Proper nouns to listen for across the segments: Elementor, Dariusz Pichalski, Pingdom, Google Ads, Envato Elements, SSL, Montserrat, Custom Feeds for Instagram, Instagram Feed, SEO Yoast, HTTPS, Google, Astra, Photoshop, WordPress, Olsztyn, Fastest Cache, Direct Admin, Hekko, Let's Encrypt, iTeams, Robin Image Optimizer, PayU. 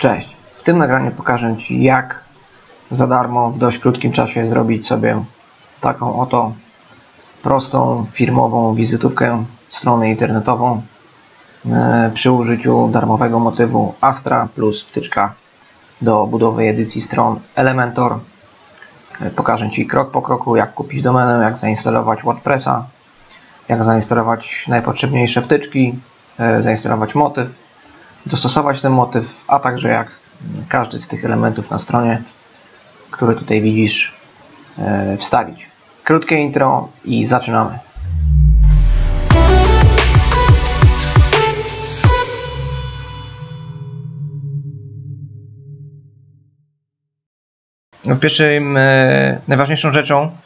Cześć! W tym nagraniu pokażę Ci, jak za darmo w dość krótkim czasie zrobić sobie taką oto prostą firmową wizytówkę, stronę internetową przy użyciu darmowego motywu Astra plus wtyczka do budowy edycji stron Elementor. Pokażę Ci krok po kroku, jak kupić domenę, jak zainstalować WordPressa, jak zainstalować najpotrzebniejsze wtyczki, zainstalować motyw, dostosować ten motyw, a także jak każdy z tych elementów na stronie, który tutaj widzisz, wstawić. Krótkie intro i zaczynamy. Najważniejszą rzeczą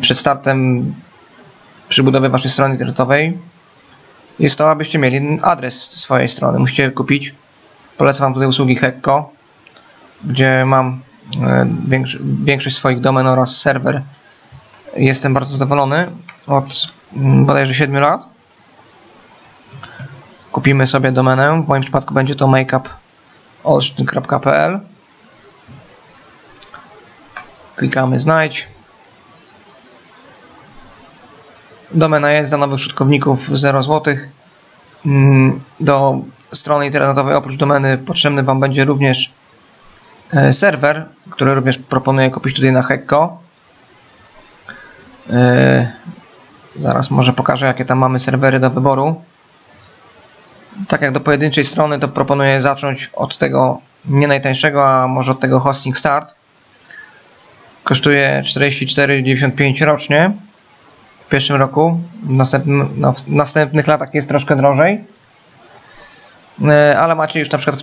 przed startem przy budowie Waszej strony internetowej jest to, abyście mieli adres swojej strony. Musicie kupić. Polecam Wam tutaj usługi Hekko, gdzie mam większość swoich domen oraz serwer. Jestem bardzo zadowolony od bodajże 7 lat. Kupimy sobie domenę. W moim przypadku będzie to makeupolsztyn.pl. Klikamy znajdź. Domena jest za nowych użytkowników 0 zł. Do strony internetowej oprócz domeny potrzebny Wam będzie również serwer, który również proponuję kupić tutaj na Hekko. Zaraz może pokażę, jakie tam mamy serwery do wyboru. Tak jak do pojedynczej strony, to proponuję zacząć od tego nie najtańszego, a może od tego Hosting Start. Kosztuje 44,95 rocznie. W pierwszym roku, w następnych latach jest troszkę drożej, ale macie już na przykład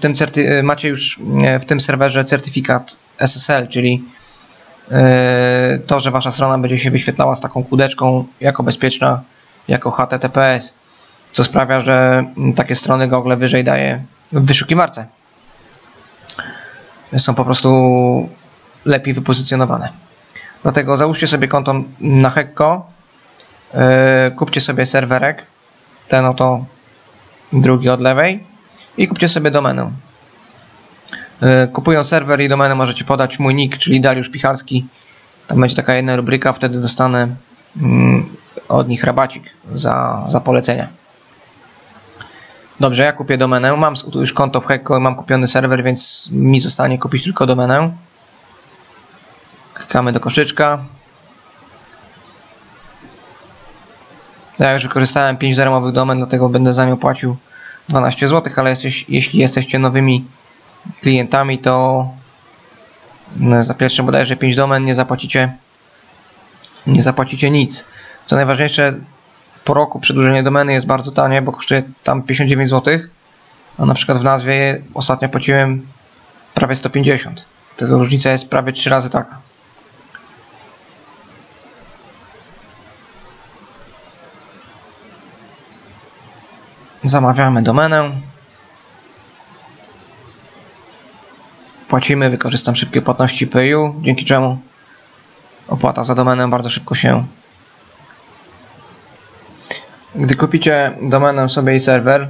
w tym serwerze certyfikat SSL, czyli to, że Wasza strona będzie się wyświetlała z taką kółeczką jako bezpieczna, jako HTTPS, co sprawia, że takie strony Google wyżej daje w wyszukiwarce. Są po prostu lepiej wypozycjonowane. Dlatego załóżcie sobie konto na Hekko. Kupcie sobie serwerek, ten oto drugi od lewej, i kupcie sobie domenę. Kupując serwer i domenę możecie podać mój nick, czyli Dariusz Pichalski. Tam będzie taka jedna rubryka, wtedy dostanę od nich rabacik za polecenia. Dobrze, ja kupię domenę, mam tu już konto w Hekko, mam kupiony serwer, więc mi zostanie kupić tylko domenę. Klikamy do koszyczka. Ja już wykorzystałem 5 darmowych domen, dlatego będę za nią płacił 12 zł, ale jeśli jesteście nowymi klientami, to za pierwsze bodajże 5 domen nie zapłacicie nic. Co najważniejsze, po roku przedłużenie domeny jest bardzo tanie, bo kosztuje tam 59 zł, a na przykład w nazwie ostatnio płaciłem prawie 150. Dlatego różnica jest prawie 3 razy taka. Zamawiamy domenę. Płacimy, wykorzystam szybkie płatności PayU, dzięki czemu opłata za domenę bardzo szybko się. Gdy kupicie domenę sobie i serwer,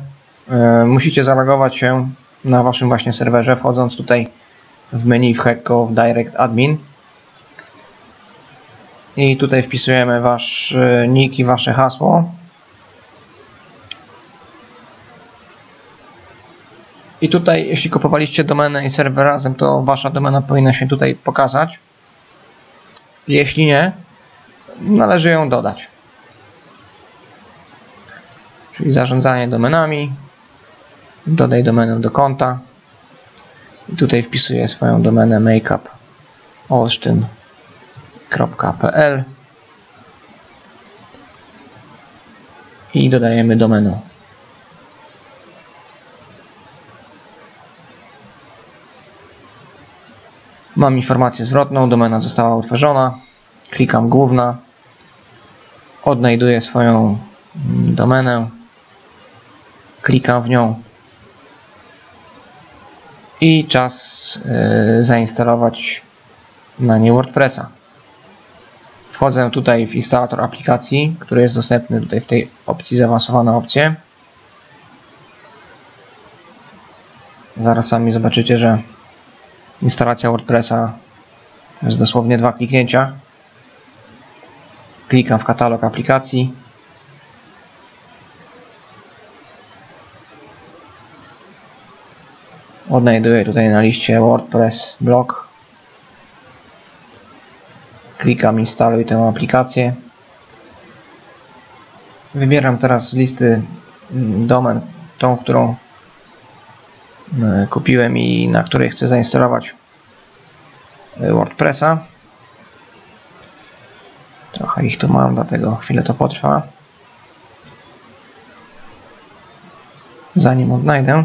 musicie zalogować się na Waszym właśnie serwerze, wchodząc tutaj w menu w Hekko w Direct Admin. I tutaj wpisujemy Wasz nick i Wasze hasło. I tutaj, jeśli kupowaliście domenę i serwer razem, to Wasza domena powinna się tutaj pokazać. Jeśli nie, należy ją dodać. Czyli zarządzanie domenami. Dodaj domenę do konta. I tutaj wpisuję swoją domenę makeupolsztyn.pl i dodajemy domenę. Mam informację zwrotną, domena została utworzona, klikam główna, odnajduję swoją domenę, klikam w nią i czas zainstalować na niej WordPressa. Wchodzę tutaj w instalator aplikacji, który jest dostępny tutaj w tej opcji zaawansowane opcje. Zaraz sami zobaczycie, że instalacja WordPressa jest dosłownie 2 kliknięcia. Klikam w katalog aplikacji. Odnajduję tutaj na liście WordPress blog. Klikam instaluj tę aplikację. Wybieram teraz z listy domen tą, którą kupiłem i na której chcę zainstalować WordPressa. Trochę ich tu mam, dlatego chwilę to potrwa, zanim odnajdę.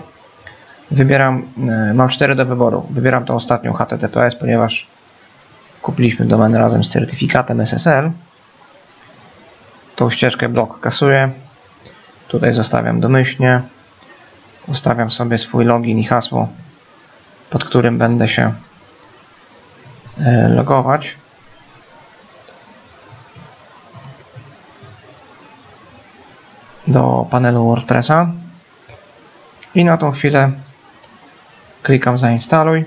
Wybieram, mam 4 do wyboru. Wybieram tą ostatnią HTTPS, ponieważ kupiliśmy domenę razem z certyfikatem SSL. Tą ścieżkę blok kasuję. Tutaj zostawiam domyślnie. Ustawiam sobie swój login i hasło, pod którym będę się logować. Do panelu WordPressa. I na tą chwilę klikam zainstaluj.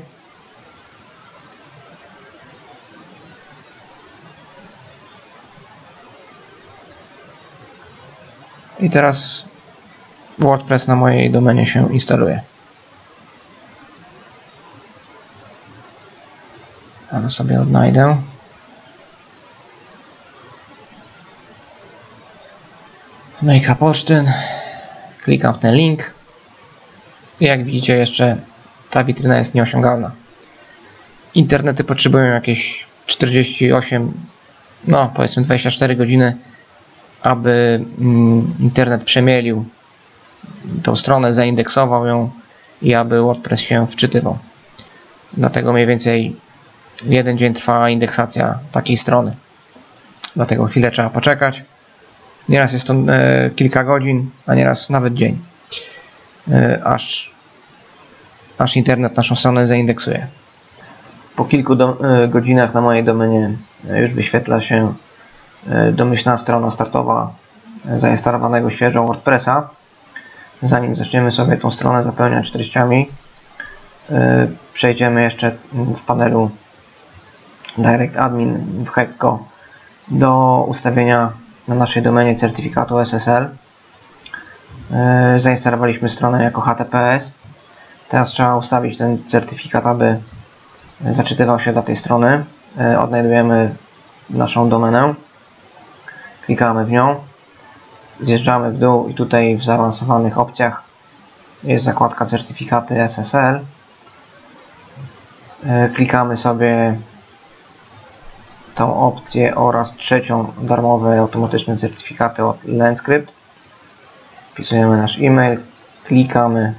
I teraz WordPress na mojej domenie się instaluje. Ale sobie odnajdę. Maila poczty. Klikam w ten link. I jak widzicie, jeszcze ta witryna jest nieosiągalna. Internety potrzebują jakieś 48, no powiedzmy 24 godziny, aby internet przemielił tą stronę, zaindeksował ją i aby WordPress się wczytywał. Dlatego mniej więcej jeden dzień trwa indeksacja takiej strony. Dlatego chwilę trzeba poczekać. Nieraz jest to kilka godzin, a nieraz nawet dzień, aż internet naszą stronę zaindeksuje. Po kilku godzinach na mojej domenie już wyświetla się domyślna strona startowa zainstalowanego świeżo WordPressa. Zanim zaczniemy sobie tą stronę zapełniać treściami, przejdziemy jeszcze w panelu Direct Admin w Hekko do ustawienia na naszej domenie certyfikatu SSL. Zainstalowaliśmy stronę jako HTTPS. Teraz trzeba ustawić ten certyfikat, aby zaczytywał się do tej strony. Odnajdujemy naszą domenę. Klikamy w nią. Zjeżdżamy w dół i tutaj w zaawansowanych opcjach jest zakładka certyfikaty SSL. Klikamy sobie tą opcję oraz trzecią, darmowe automatyczne certyfikaty od Let's Encrypt. Wpisujemy nasz e-mail, klikamy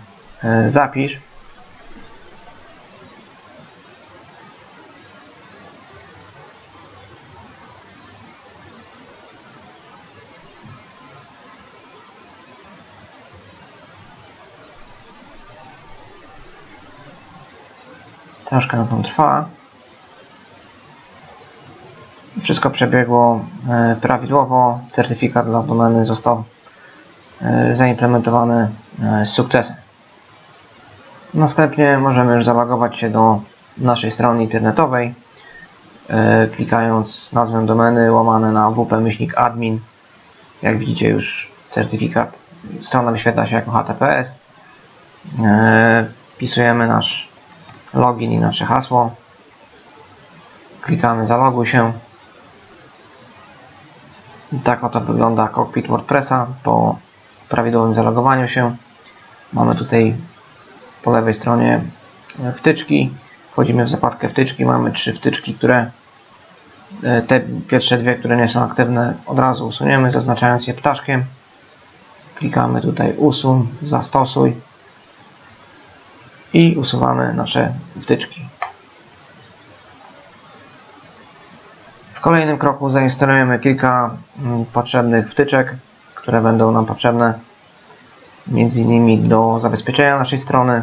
zapisz. Troszkę nam trwa. Wszystko przebiegło prawidłowo. Certyfikat dla domeny został zaimplementowany z sukcesem. Następnie możemy już zalogować się do naszej strony internetowej, klikając nazwę domeny łamane na wp-admin. Jak widzicie, już certyfikat, strona wyświetla się jako HTTPS. Wpisujemy nasz login i nasze hasło. Klikamy zaloguj się. Tak oto wygląda kokpit WordPressa po prawidłowym zalogowaniu się. Mamy tutaj po lewej stronie wtyczki. Wchodzimy w zakładkę wtyczki. Mamy 3 wtyczki, które te pierwsze 2, które nie są aktywne, od razu usuniemy, zaznaczając je ptaszkiem. Klikamy tutaj usuń, zastosuj i usuwamy nasze wtyczki. W kolejnym kroku zainstalujemy kilka potrzebnych wtyczek, które będą nam potrzebne między innymi do zabezpieczenia naszej strony.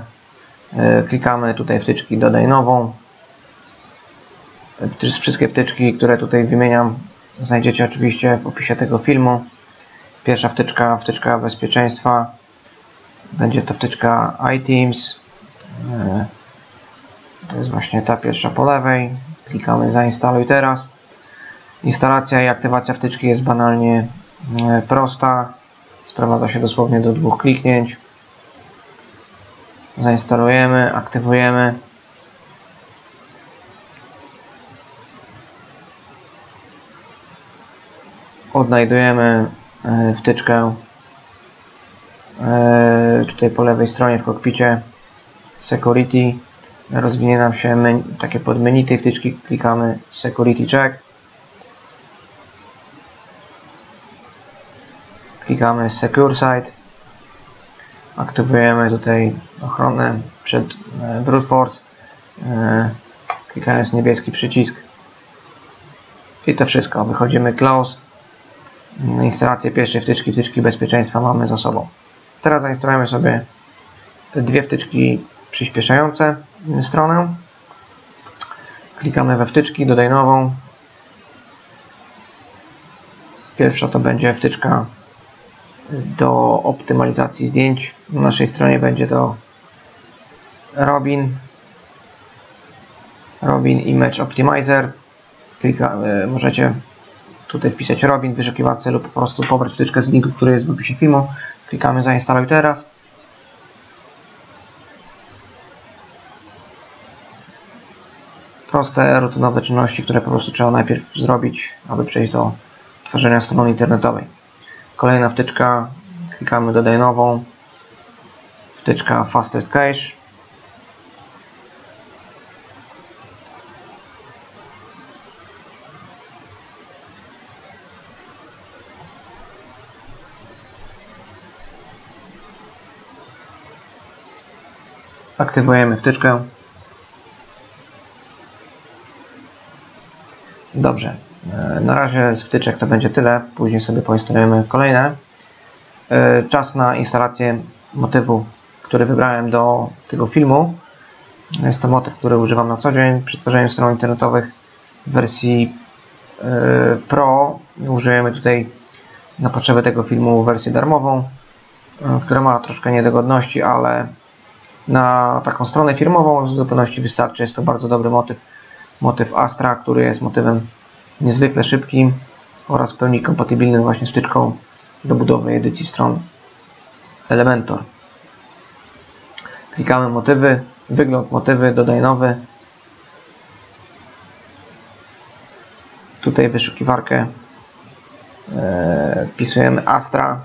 Klikamy tutaj wtyczki dodaj nową. Wszystkie wtyczki, które tutaj wymieniam, znajdziecie oczywiście w opisie tego filmu. Pierwsza wtyczka, wtyczka bezpieczeństwa, będzie to wtyczka iTeams. To jest właśnie ta pierwsza po lewej. Klikamy zainstaluj teraz. Instalacja i aktywacja wtyczki jest banalnie prosta. Sprowadza się dosłownie do 2 kliknięć. Zainstalujemy, aktywujemy. Odnajdujemy wtyczkę tutaj po lewej stronie w kokpicie Security. Rozwinie nam się takie podmenu tej wtyczki. Klikamy Security Check. Klikamy Secure Site. Aktywujemy tutaj ochronę przed brute force, klikając niebieski przycisk. I to wszystko. Wychodzimy Close. Instalację pierwszej wtyczki bezpieczeństwa mamy za sobą. Teraz zainstalujemy sobie 2 wtyczki przyspieszające stronę. Klikamy we wtyczki, dodaj nową. Pierwsza to będzie wtyczka do optymalizacji zdjęć. Na naszej stronie będzie to Robin Image Optimizer. Klikamy, możecie tutaj wpisać Robin, wyszukiwacy lub po prostu pobrać wtyczkę z linku, który jest w opisie filmu. Klikamy zainstaluj teraz. Proste, rutynowe czynności, które po prostu trzeba najpierw zrobić, aby przejść do tworzenia strony internetowej. Kolejna wtyczka, klikamy dodaj nową. Wtyczka Fastest Cache. Aktywujemy wtyczkę. Dobrze, na razie z wtyczek to będzie tyle, później sobie poinstalujemy kolejne. Czas na instalację motywu, który wybrałem do tego filmu. Jest to motyw, który używam na co dzień przy tworzeniu stron internetowych. W wersji Pro użyjemy tutaj na potrzeby tego filmu wersję darmową, która ma troszkę niedogodności, ale na taką stronę firmową w zupełności wystarczy. Jest to bardzo dobry motyw. Motyw Astra, który jest motywem niezwykle szybkim oraz w pełni kompatybilnym właśnie z wtyczką do budowy edycji stron Elementor. Klikamy motywy, wygląd motywy, dodaj nowy. Tutaj wyszukiwarkę wpisujemy Astra.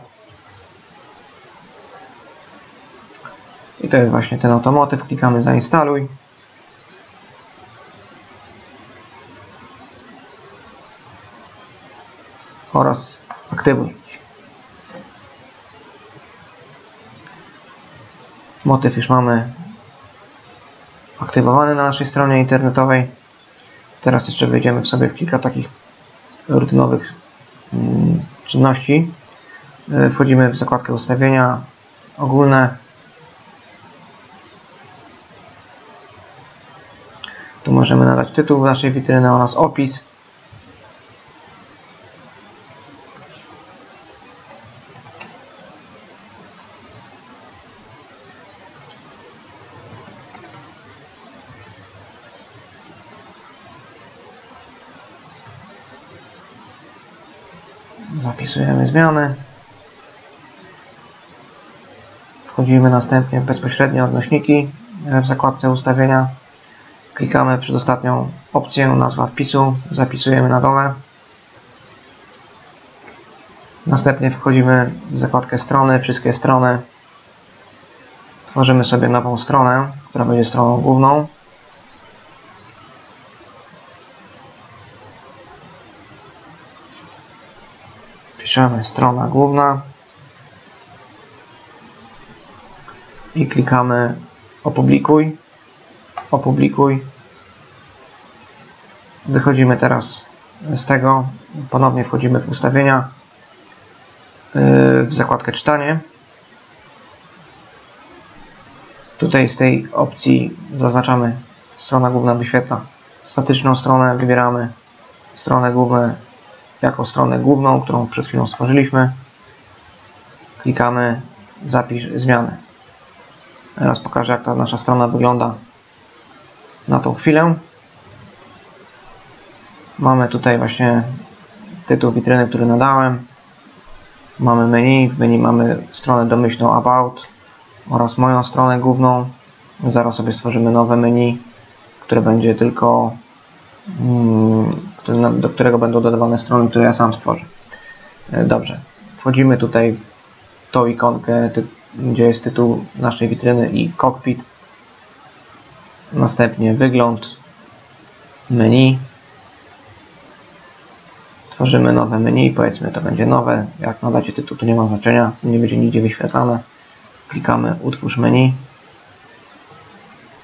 I to jest właśnie ten oto motyw. Klikamy zainstaluj. Oraz aktywuj. Motyw już mamy aktywowany na naszej stronie internetowej. Teraz jeszcze wejdziemy sobie w kilka takich rutynowych czynności. Wchodzimy w zakładkę ustawienia ogólne. Tu możemy nadać tytuł naszej witryny oraz opis. Zapisujemy zmiany. Wchodzimy następnie bezpośrednio odnośniki w zakładce ustawienia. Klikamy przedostatnią opcję, nazwa wpisu, zapisujemy na dole. Następnie wchodzimy w zakładkę strony, wszystkie strony. Tworzymy sobie nową stronę, która będzie stroną główną. Piszemy strona główna i klikamy opublikuj. Wychodzimy teraz z tego. Ponownie wchodzimy w ustawienia, w zakładkę czytanie. Tutaj z tej opcji zaznaczamy strona główna wyświetla statyczną stronę. Wybieramy stronę główną jako stronę główną, którą przed chwilą stworzyliśmy. Klikamy zapisz zmianę. Teraz pokażę, jak ta nasza strona wygląda na tą chwilę. Mamy tutaj właśnie tytuł witryny, który nadałem. Mamy menu, w menu mamy stronę domyślną About oraz moją stronę główną. Zaraz sobie stworzymy nowe menu, które będzie tylko, do którego będą dodawane strony, które ja sam stworzę. Dobrze, wchodzimy tutaj w tą ikonkę, gdzie jest tytuł naszej witryny i cockpit. Następnie wygląd, menu. Tworzymy nowe menu, powiedzmy to będzie nowe. Jak nadacie tytuł, to nie ma znaczenia, nie będzie nigdzie wyświetlane. Klikamy utwórz menu.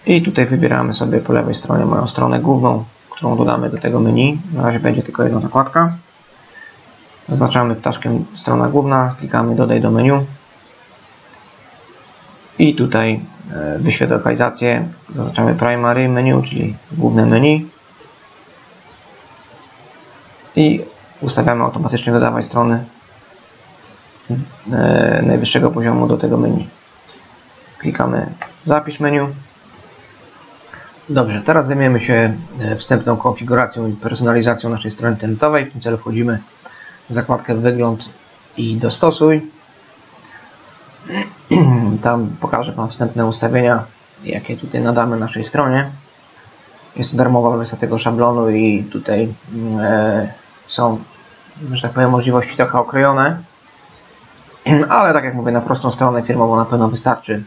I tutaj wybieramy sobie po lewej stronie moją stronę główną, którą dodamy do tego menu. Na razie będzie tylko jedna zakładka. Zaznaczamy ptaszkiem strona główna, klikamy dodaj do menu. I tutaj wyświetl lokalizację. Zaznaczamy primary menu, czyli główne menu. I ustawiamy automatycznie dodawać strony najwyższego poziomu do tego menu. Klikamy zapisz menu. Dobrze, teraz zajmiemy się wstępną konfiguracją i personalizacją naszej strony internetowej. W tym celu wchodzimy w zakładkę wygląd i dostosuj. Tam pokażę Wam wstępne ustawienia, jakie tutaj nadamy naszej stronie. Jest to darmowa wersja tego szablonu i tutaj są, że tak powiem, możliwości trochę okrojone. Ale tak jak mówię, na prostą stronę firmową na pewno wystarczy.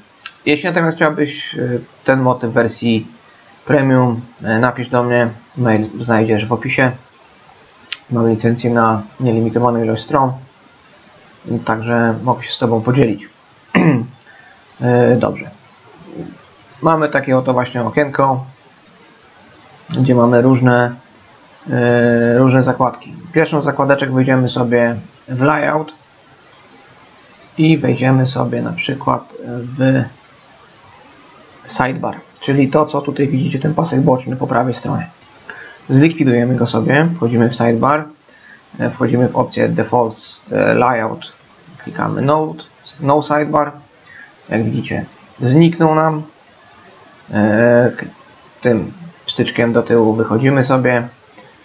Jeśli natomiast chciałbyś ten motyw w wersji premium, napisz do mnie, mail znajdziesz w opisie. Mamy licencję na nielimitowaną ilość stron, także mogę się z Tobą podzielić. Dobrze. Mamy takie oto właśnie okienko, gdzie mamy różne zakładki. Pierwszą z zakładeczek wejdziemy sobie w layout i wejdziemy sobie na przykład w sidebar, czyli to, co tutaj widzicie, ten pasek boczny po prawej stronie. Zlikwidujemy go sobie, wchodzimy w sidebar, wchodzimy w opcję default layout, klikamy no sidebar, jak widzicie zniknął nam, tym styczkiem do tyłu wychodzimy sobie,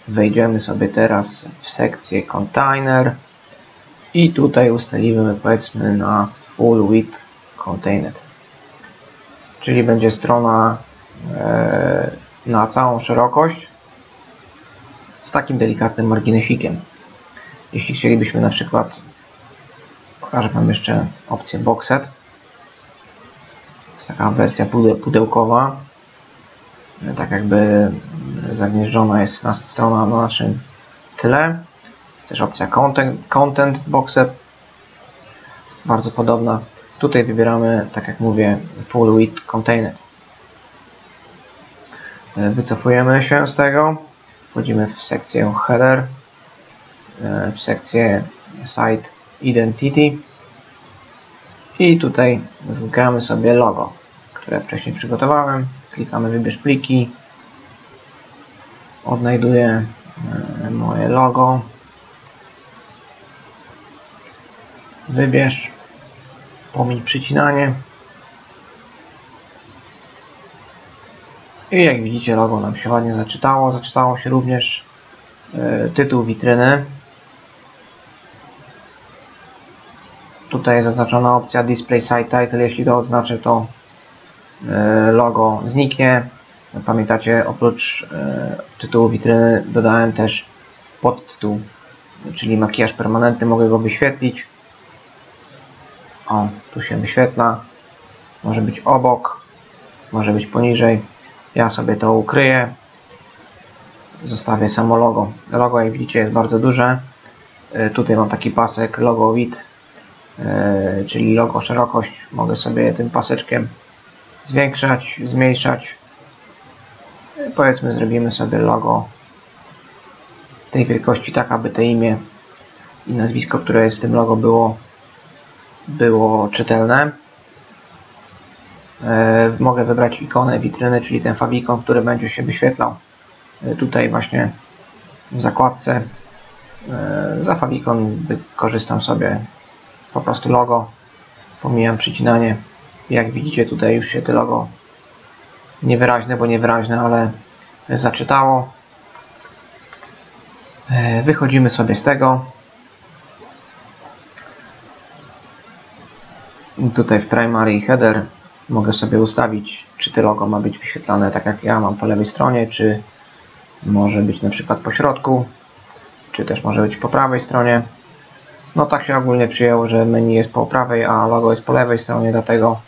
wejdziemy sobie teraz w sekcję container i tutaj ustalimy, powiedzmy, na full width container, czyli będzie strona na całą szerokość z takim delikatnym marginesikiem. Jeśli chcielibyśmy na przykład, pokażę Wam jeszcze opcję boxset, jest taka wersja pudełkowa, tak jakby zagnieżdżona jest nasza strona na naszym tle. Jest też opcja content boxset, bardzo podobna. Tutaj wybieramy, tak jak mówię, full width container. Wycofujemy się z tego. Wchodzimy w sekcję header, w sekcję site identity i tutaj wybramy sobie logo, które wcześniej przygotowałem. Klikamy wybierz pliki, odnajduję moje logo, wybierz, pomiń przycinanie i jak widzicie logo nam się ładnie zaczytało, zaczytało się również tytuł witryny. Tutaj jest zaznaczona opcja display site title, jeśli to odznaczę, to logo zniknie. Pamiętacie, oprócz tytułu witryny dodałem też podtytuł, czyli makijaż permanentny, mogę go wyświetlić. O, tu się wyświetla, może być obok, może być poniżej. Ja sobie to ukryję, zostawię samo logo. Logo, jak widzicie, jest bardzo duże. Tutaj mam taki pasek logo width, czyli logo szerokość. Mogę sobie tym paseczkiem zwiększać, zmniejszać. Powiedzmy, zrobimy sobie logo tej wielkości, tak aby te imię i nazwisko, które jest w tym logo, było czytelne. Mogę wybrać ikonę witryny, czyli ten favicon, który będzie się wyświetlał tutaj właśnie w zakładce. Za favicon wykorzystam sobie po prostu logo, pomijam przycinanie Jak widzicie, tutaj już się to logo niewyraźne, bo niewyraźne, ale zaczytało. Wychodzimy sobie z tego. I tutaj w primary header mogę sobie ustawić, czy to logo ma być wyświetlane tak jak ja mam po lewej stronie, czy może być na przykład po środku, czy też może być po prawej stronie. No tak się ogólnie przyjęło, że menu jest po prawej, a logo jest po lewej stronie, dlatego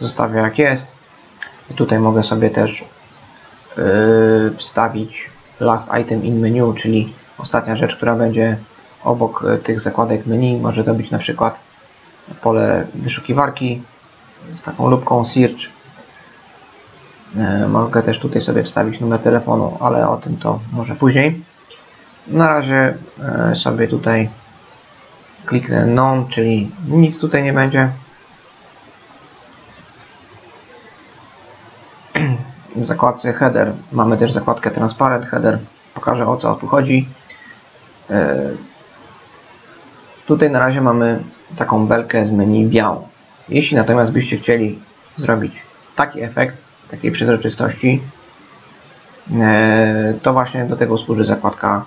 zostawię jak jest. I tutaj mogę sobie też wstawić last item in menu, czyli ostatnia rzecz, która będzie obok tych zakładek menu. Może to być na przykład pole wyszukiwarki z taką lupką search. Mogę też tutaj sobie wstawić numer telefonu, ale o tym to może później. Na razie sobie tutaj kliknę none, czyli nic tutaj nie będzie. W zakładce header mamy też zakładkę transparent header. Pokażę, o co tu chodzi. Tutaj na razie mamy taką belkę z menu białą. Jeśli natomiast byście chcieli zrobić taki efekt, takiej przezroczystości, to właśnie do tego służy zakładka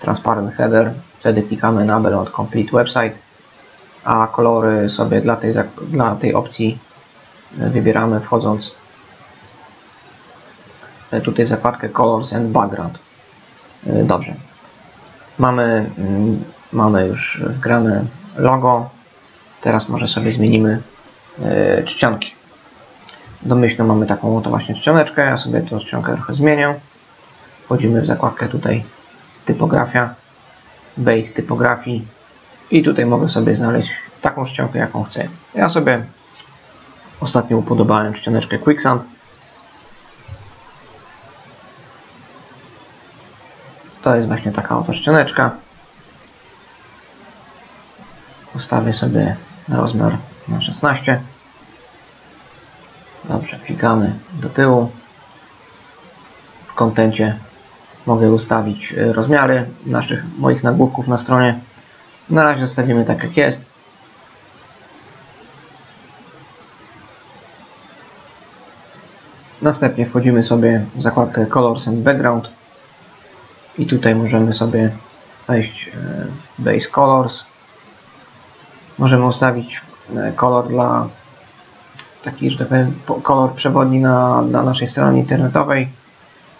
transparent header. Wtedy klikamy na Beyond Complete Website, a kolory sobie dla tej opcji wybieramy, wchodząc tutaj w zakładkę Colors and Background. Dobrze. Mamy już wgrane logo. Teraz może sobie zmienimy czcionki. Domyślnie mamy taką to właśnie czcioneczkę. Ja sobie tą czcionkę trochę zmienię. Wchodzimy w zakładkę tutaj typografia, base typografii i tutaj mogę sobie znaleźć taką czcionkę, jaką chcę. Ja sobie ostatnio upodobałem czcioneczkę Quicksand. To jest właśnie taka oto czcioneczka. Ustawię sobie rozmiar na 16. Dobrze, klikamy do tyłu. W kontencie mogę ustawić rozmiary moich nagłówków na stronie. Na razie zostawimy tak, jak jest. Następnie wchodzimy sobie w zakładkę Colors and Background i tutaj możemy sobie wejść w Base Colors. Możemy ustawić kolor taki, że tak powiem, kolor przewodni na naszej stronie internetowej,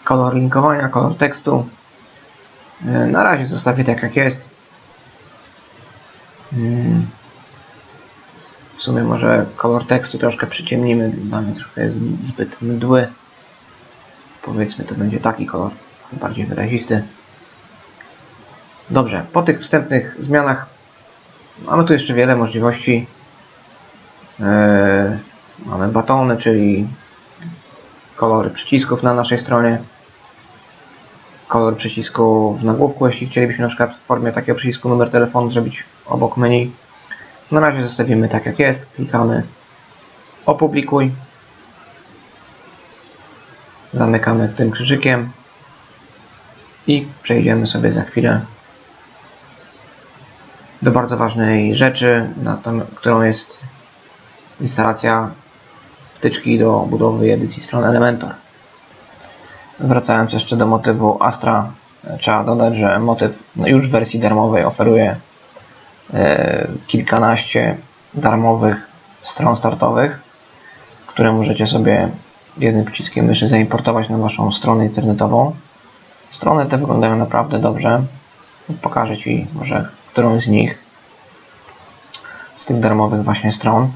kolor linkowania, kolor tekstu. Na razie zostawię tak, jak jest. W sumie może kolor tekstu troszkę przyciemnimy, dla mnie trochę jest zbyt mdły. Powiedzmy, to będzie taki kolor, bardziej wyrazisty. Dobrze, po tych wstępnych zmianach mamy tu jeszcze wiele możliwości. Mamy batony, czyli kolory przycisków na naszej stronie. Kolor przycisku w nagłówku, jeśli chcielibyśmy na przykład w formie takiego przycisku numer telefonu zrobić obok menu. Na razie zostawimy tak, jak jest. Klikamy opublikuj. Zamykamy tym krzyżykiem. I przejdziemy sobie za chwilę do bardzo ważnej rzeczy, którą jest instalacja wtyczki do budowy edycji stron Elementor. Wracając jeszcze do motywu Astra, trzeba dodać, że motyw już w wersji darmowej oferuje kilkanaście darmowych stron startowych, które możecie sobie jednym przyciskiem myszy zaimportować na waszą stronę internetową. Strony te wyglądają naprawdę dobrze. Pokażę Ci może którąś z nich, z tych darmowych właśnie stron.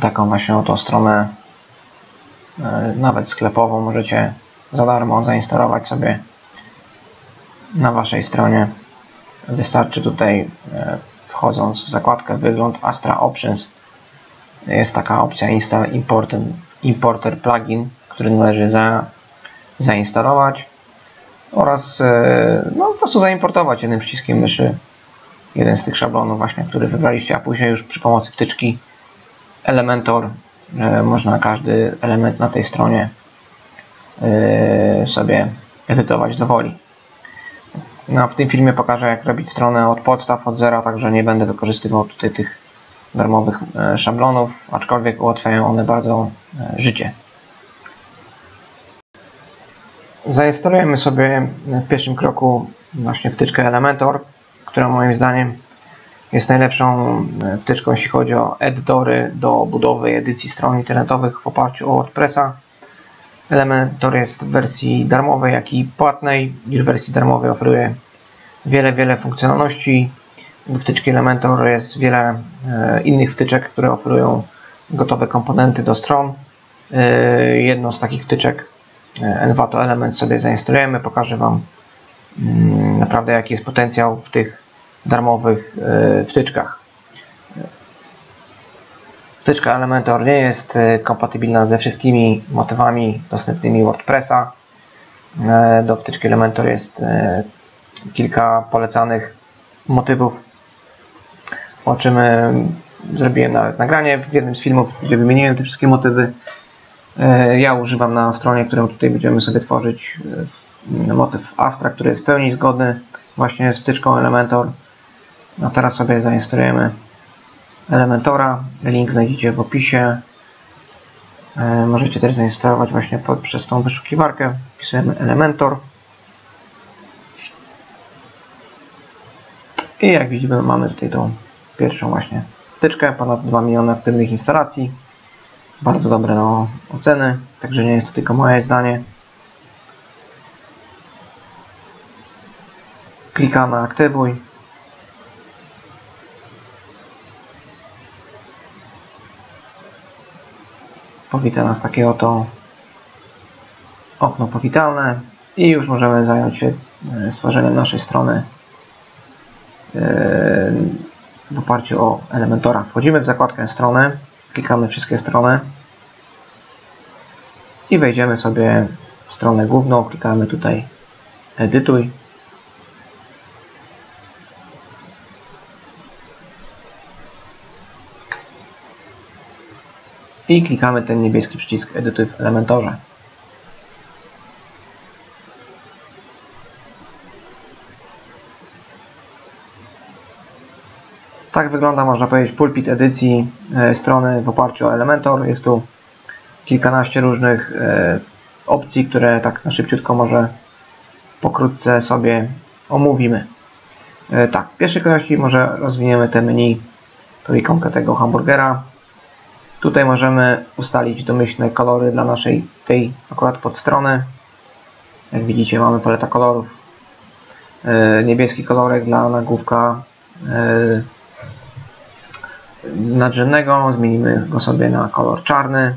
Taką właśnie oto stronę, nawet sklepową, możecie za darmo zainstalować sobie na Waszej stronie. Wystarczy tutaj, wchodząc w zakładkę Wygląd Astra Options, jest taka opcja Install Importer Plugin, który należy zainstalować oraz no, po prostu zaimportować jednym przyciskiem myszy jeden z tych szablonów właśnie, który wybraliście, a później już przy pomocy wtyczki Elementor można każdy element na tej stronie sobie edytować do woli. No, w tym filmie pokażę, jak robić stronę od podstaw, od zera, także nie będę wykorzystywał tutaj tych darmowych szablonów, aczkolwiek ułatwiają one bardzo życie. Zainstalujemy sobie w pierwszym kroku właśnie wtyczkę Elementor, która moim zdaniem jest najlepszą wtyczką, jeśli chodzi o edytory do budowy i edycji stron internetowych w oparciu o WordPressa. Elementor jest w wersji darmowej, jak i płatnej. Już w wersji darmowej oferuje wiele funkcjonalności. Do wtyczki Elementor jest wiele innych wtyczek, które oferują gotowe komponenty do stron. Jedną z takich wtyczek Envato Elements sobie zainstalujemy. Pokażę Wam naprawdę, jaki jest potencjał w tych darmowych wtyczkach. Wtyczka Elementor nie jest kompatybilna ze wszystkimi motywami dostępnymi WordPressa. Do wtyczki Elementor jest kilka polecanych motywów, o czym zrobiłem nawet nagranie w jednym z filmów, gdzie wymieniłem te wszystkie motywy. Ja używam na stronie, którą tutaj będziemy sobie tworzyć, motyw Astra, który jest w pełni zgodny właśnie z wtyczką Elementor. A teraz sobie zainstalujemy Elementora. Link znajdziecie w opisie. Możecie też zainstalować właśnie przez tą wyszukiwarkę. Wpisujemy Elementor. I jak widzimy, mamy tutaj tą pierwszą właśnie wtyczkę. Ponad 2 miliony aktywnych instalacji. Bardzo dobre oceny. Także nie jest to tylko moje zdanie. Klikamy aktywuj. Powita nas takie oto okno powitalne i już możemy zająć się stworzeniem naszej strony w oparciu o Elementora. Wchodzimy w zakładkę strony, klikamy wszystkie strony i wejdziemy sobie w stronę główną, klikamy tutaj edytuj. I klikamy ten niebieski przycisk edytuj w Elementorze. Tak wygląda, można powiedzieć, pulpit edycji strony w oparciu o Elementor. Jest tu kilkanaście różnych opcji, które tak na szybciutko może pokrótce sobie omówimy. Tak, w pierwszej kolejności może rozwiniemy te menu, tą ikonkę tego hamburgera. Tutaj możemy ustalić domyślne kolory dla naszej tej akurat podstrony. Jak widzicie, mamy paletę kolorów. Niebieski kolorek dla nagłówka nadrzędnego. Zmienimy go sobie na kolor czarny.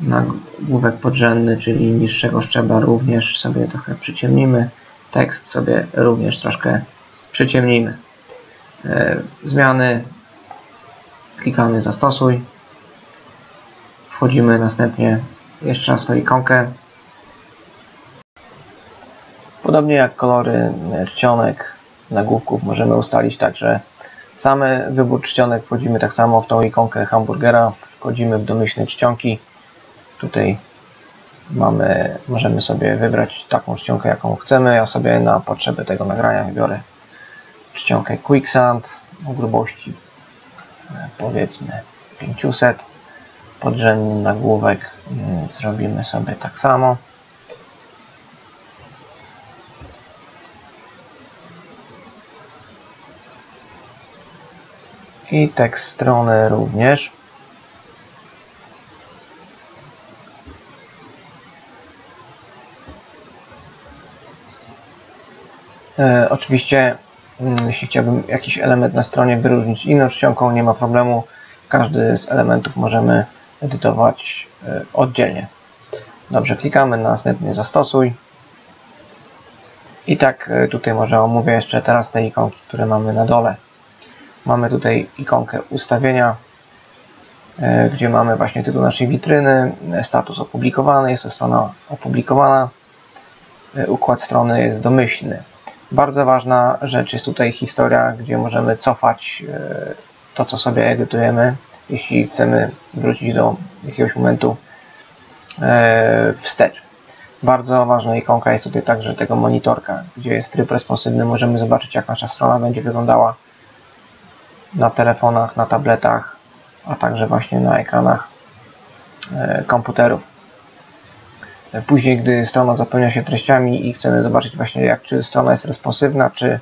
Nagłówek podrzędny, czyli niższego szczebla, również sobie trochę przyciemnimy. Tekst sobie również troszkę przyciemnimy. Zmiany. Klikamy zastosuj. Wchodzimy następnie jeszcze raz w tą ikonkę. Podobnie jak kolory czcionek nagłówków możemy ustalić także samy wybór czcionek. Wchodzimy tak samo w tą ikonkę hamburgera. Wchodzimy w domyślne czcionki. Tutaj możemy sobie wybrać taką czcionkę, jaką chcemy. Ja sobie na potrzeby tego nagrania wybiorę czcionkę Quicksand o grubości powiedzmy 500. Podrzędny nagłówek zrobimy sobie tak samo. I tekst strony również. Oczywiście jeśli chciałbym jakiś element na stronie wyróżnić inną czcionką, nie ma problemu. Każdy z elementów możemy edytować oddzielnie. Dobrze, klikamy na następny zastosuj. I tak tutaj może omówię jeszcze teraz te ikonki, które mamy na dole. Mamy tutaj ikonkę ustawienia, gdzie mamy właśnie tytuł naszej witryny, status opublikowany, jest to strona opublikowana, układ strony jest domyślny. Bardzo ważna rzecz jest tutaj historia, gdzie możemy cofać to, co sobie edytujemy, jeśli chcemy wrócić do jakiegoś momentu wstecz. Bardzo ważna ikonka jest tutaj także tego monitorka, gdzie jest tryb responsywny. Możemy zobaczyć, jak nasza strona będzie wyglądała na telefonach, na tabletach, a także właśnie na ekranach komputerów. Później, gdy strona zapełnia się treściami i chcemy zobaczyć właśnie, czy strona jest responsywna, czy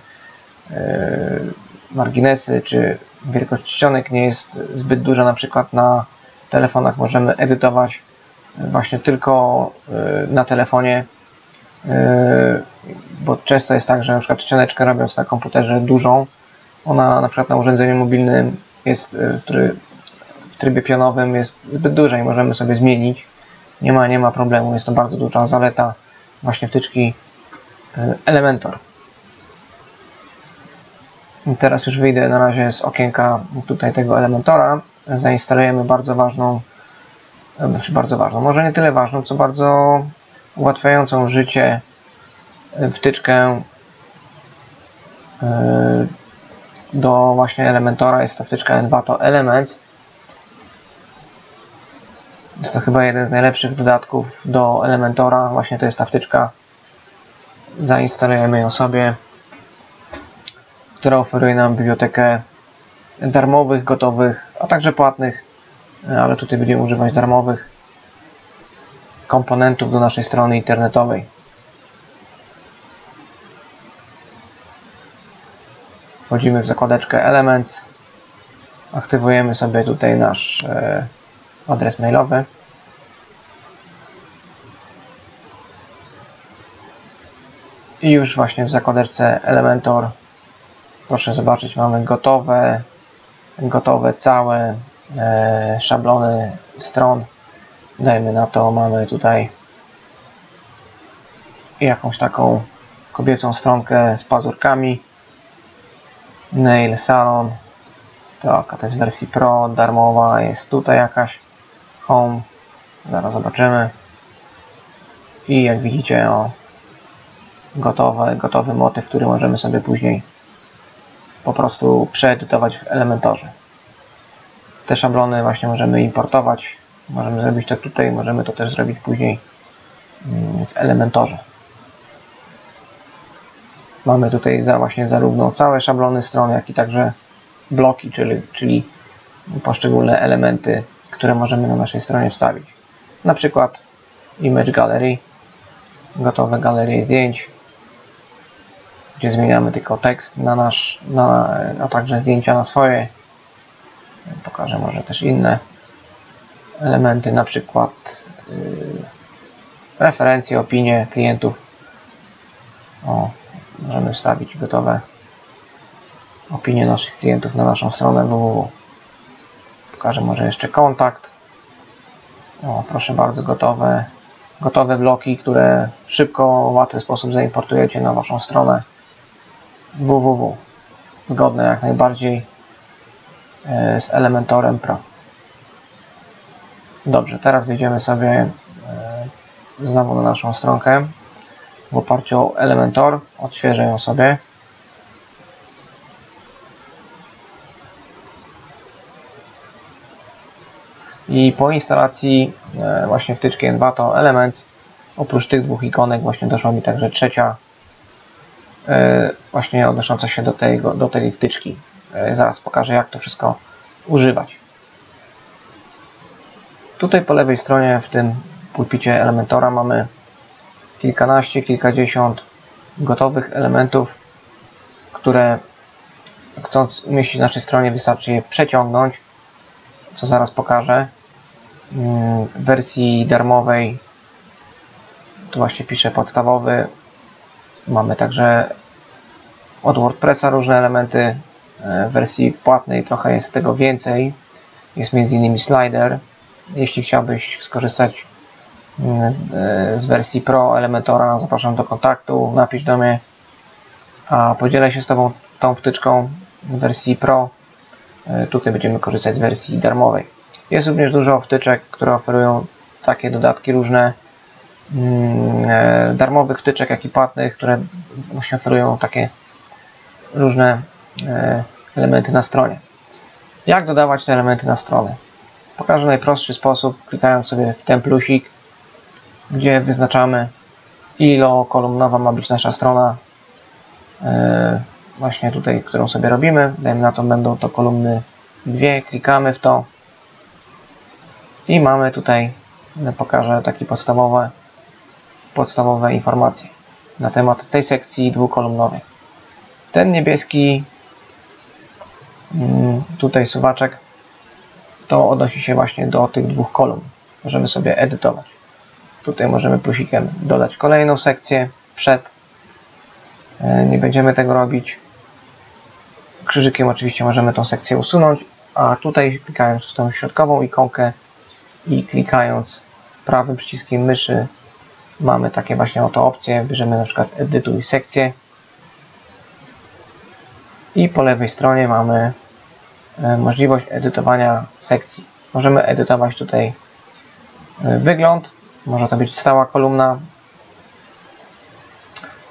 marginesy, czy wielkość czcionek nie jest zbyt duża, na przykład na telefonach możemy edytować właśnie tylko na telefonie, bo często jest tak, że na przykład czcioneczkę robiąc na komputerze dużą, ona na przykład na urządzeniu mobilnym jest, który w trybie pionowym jest zbyt duża i możemy sobie zmienić. Nie ma problemu, jest to bardzo duża zaleta właśnie wtyczki Elementor. I teraz już wyjdę na razie z okienka tutaj tego Elementora. Zainstalujemy bardzo ważną, może nie tyle ważną, co bardzo ułatwiającą życie wtyczkę do właśnie Elementora. Jest to wtyczka Envato Elements. Jest to chyba jeden z najlepszych dodatków do Elementora. Właśnie to jest ta wtyczka. Zainstalujemy ją sobie, która oferuje nam bibliotekę darmowych, gotowych, a także płatnych, ale tutaj będziemy używać darmowych komponentów do naszej strony internetowej. Wchodzimy w zakładeczkę Elements, aktywujemy sobie tutaj nasz adres mailowy. I już właśnie w zakładeczce Elementor, proszę zobaczyć, mamy gotowe całe szablony stron. Dajmy na to, mamy tutaj jakąś taką kobiecą stronkę z pazurkami. Nail Salon. Tak, a to jest w wersji Pro, darmowa. Jest tutaj jakaś Home. Zaraz zobaczymy. I jak widzicie, gotowy motyw, który możemy sobie później po prostu przeedytować w Elementorze. Te szablony właśnie możemy importować. Możemy zrobić to tutaj, możemy to też zrobić później w Elementorze. Mamy tutaj właśnie zarówno całe szablony stron, jak i także bloki, czyli poszczególne elementy, które możemy na naszej stronie wstawić. Na przykład Image Gallery, gotowe galerie zdjęć, gdzie zmieniamy tylko tekst na nasz, a także zdjęcia na swoje. Pokażę może też inne elementy, na przykład referencje, opinie klientów. Możemy wstawić gotowe opinie naszych klientów na naszą stronę www. Pokażę może jeszcze kontakt. Proszę bardzo, gotowe bloki, które szybko, w łatwy sposób zaimportujecie na waszą stronę www. Zgodne jak najbardziej z Elementorem Pro. Dobrze, teraz wejdziemy sobie znowu na naszą stronkę w oparciu o Elementor. Odświeżę ją sobie. I po instalacji właśnie wtyczki Envato Elements, oprócz tych dwóch ikonek właśnie doszła mi także trzecia, właśnie odnosząca się do tej wtyczki. Zaraz pokażę, jak to wszystko używać. Tutaj po lewej stronie w tym pulpicie Elementora mamy kilkadziesiąt gotowych elementów, które chcąc umieścić na naszej stronie wystarczy je przeciągnąć, co zaraz pokażę. W wersji darmowej, tu właśnie piszę podstawowy, mamy także od WordPressa różne elementy. W wersji płatnej trochę jest tego więcej, jest m.in. slider. Jeśli chciałbyś skorzystać z wersji Pro Elementora, zapraszam do kontaktu, napisz do mnie, a podzielę się z Tobą tą wtyczką w wersji Pro. Tutaj będziemy korzystać z wersji darmowej. Jest również dużo wtyczek, które oferują takie dodatki różne, darmowych wtyczek, jak i płatnych, które właśnie oferują takie różne elementy na stronie. Jak dodawać te elementy na stronę? Pokażę najprostszy sposób, klikając sobie w ten plusik, gdzie wyznaczamy, ilokolumnowa ma być nasza strona właśnie tutaj, którą sobie robimy. Dajmy na to, będą to kolumny 2, klikamy w to i mamy tutaj, pokażę takie podstawowe informacje na temat tej sekcji dwukolumnowej. Ten niebieski tutaj suwaczek to odnosi się właśnie do tych dwóch kolumn. Możemy sobie edytować. Tutaj możemy plusikiem dodać kolejną sekcję przed. Nie będziemy tego robić. Krzyżykiem oczywiście możemy tą sekcję usunąć, a tutaj klikając w tą środkową ikonkę i klikając prawym przyciskiem myszy mamy takie właśnie oto opcje. Bierzemy na przykład edytuj sekcję i po lewej stronie mamy możliwość edytowania sekcji. Możemy edytować tutaj wygląd, może to być stała kolumna.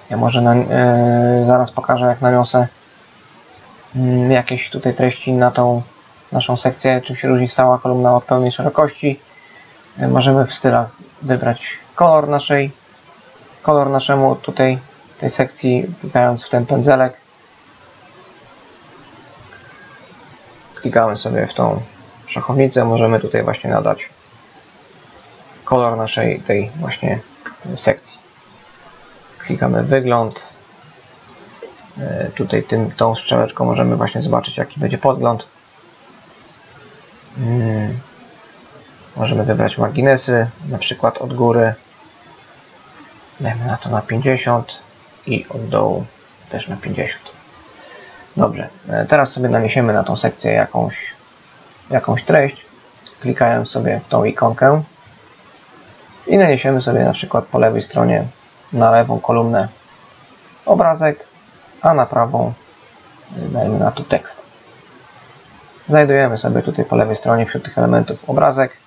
Ja może zaraz pokażę, jak naniosę jakieś tutaj treści na tą naszą sekcję, czym się różni stała kolumna od pełnej szerokości. Możemy w stylach wybrać kolor naszemu tutaj tej sekcji, klikając w ten pędzelek. Klikamy sobie w tą szachownicę, możemy tutaj właśnie nadać kolor naszej tej właśnie sekcji. Klikamy wygląd. Tutaj tą strzałeczką możemy właśnie zobaczyć, jaki będzie podgląd. Możemy wybrać marginesy, na przykład od góry. Dajmy na to na 50 i od dołu też na 50. Dobrze, teraz sobie naniesiemy na tą sekcję jakąś treść, klikając sobie w tą ikonkę i naniesiemy sobie na przykład po lewej stronie na lewą kolumnę obrazek, a na prawą dajmy na to tekst. Znajdujemy sobie tutaj po lewej stronie wśród tych elementów obrazek,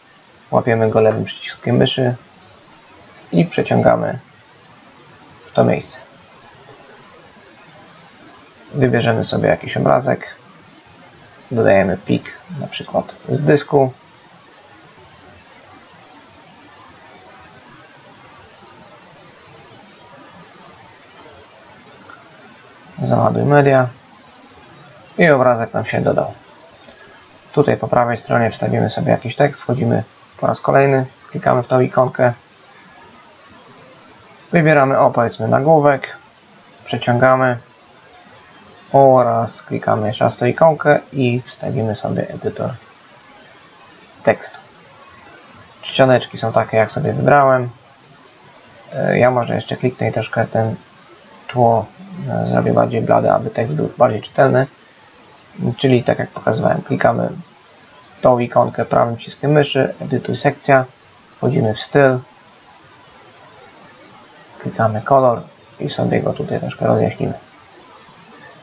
łapiemy go lewym przyciskiem myszy i przeciągamy w to miejsce. Wybierzemy sobie jakiś obrazek, dodajemy plik na przykład z dysku. Załaduj media i obrazek nam się dodał. Tutaj po prawej stronie wstawimy sobie jakiś tekst, wchodzimy po raz kolejny, klikamy w tą ikonkę, wybieramy powiedzmy nagłówek, przeciągamy oraz klikamy jeszcze raz tą ikonkę i wstawimy sobie edytor tekstu. Czcioneczki są takie, jak sobie wybrałem. Ja może jeszcze kliknę i troszkę ten tło zrobię bardziej blade, aby tekst był bardziej czytelny. Czyli tak jak pokazywałem, klikamy tą ikonkę prawym przyciskiem myszy, edytuj sekcja, wchodzimy w styl, klikamy kolor i sobie go tutaj troszkę rozjaśnimy.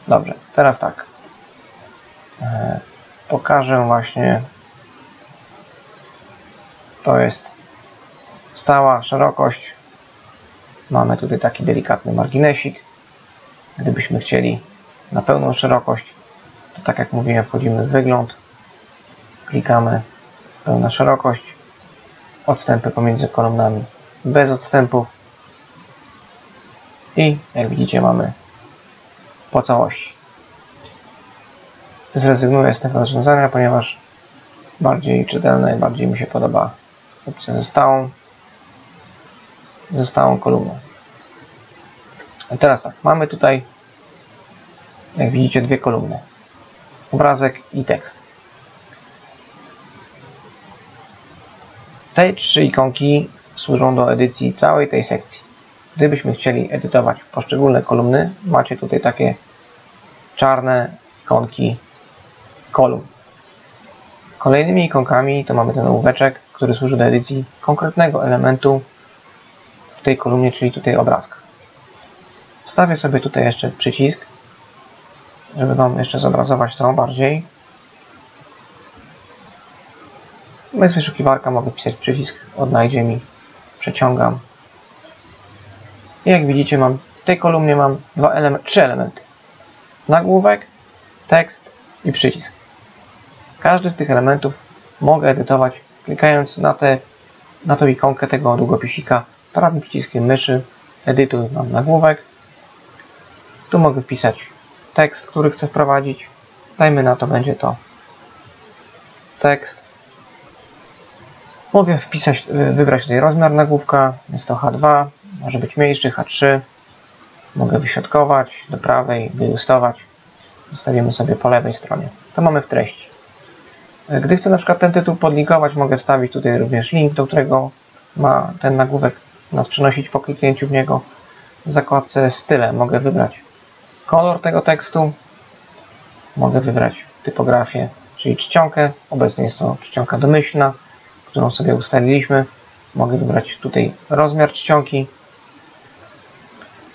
Dobrze, teraz tak, pokażę właśnie, to jest stała szerokość, mamy tutaj taki delikatny marginesik, gdybyśmy chcieli na pełną szerokość, to tak jak mówiłem, wchodzimy w wygląd, klikamy pełna szerokość, odstępy pomiędzy kolumnami bez odstępów i jak widzicie mamy po całości. Zrezygnuję z tego rozwiązania, ponieważ bardziej czytelne i bardziej mi się podoba opcja ze stałą kolumną. A teraz tak, mamy tutaj, jak widzicie, dwie kolumny. Obrazek i tekst. Te trzy ikonki służą do edycji całej tej sekcji. Gdybyśmy chcieli edytować poszczególne kolumny, macie tutaj takie czarne ikonki kolumn. Kolejnymi ikonkami to mamy ten ołóweczek, który służy do edycji konkretnego elementu w tej kolumnie, czyli tutaj obrazka. Wstawię sobie tutaj jeszcze przycisk, żeby Wam jeszcze zobrazować to bardziej. Bez wyszukiwarka mogę pisać przycisk, odnajdzie mi, przeciągam. I jak widzicie, w tej kolumnie mam trzy elementy. Nagłówek, tekst i przycisk. Każdy z tych elementów mogę edytować, klikając na tą ikonkę tego długopisika prawym przyciskiem myszy. Edytuj, mam nagłówek. Tu mogę wpisać tekst, który chcę wprowadzić. Dajmy na to, będzie to tekst. Mogę wpisać, wybrać tutaj rozmiar nagłówka, jest to H2, może być mniejszy, H3. Mogę wyśrodkować do prawej, wyjustować. Zostawimy sobie po lewej stronie. To mamy w treści. Gdy chcę na przykład ten tytuł podlinkować, mogę wstawić tutaj również link, do którego ma ten nagłówek nas przenosić po kliknięciu w niego. W zakładce style mogę wybrać kolor tego tekstu, mogę wybrać typografię, czyli czcionkę. Obecnie jest to czcionka domyślna, którą sobie ustaliliśmy. Mogę wybrać tutaj rozmiar czcionki.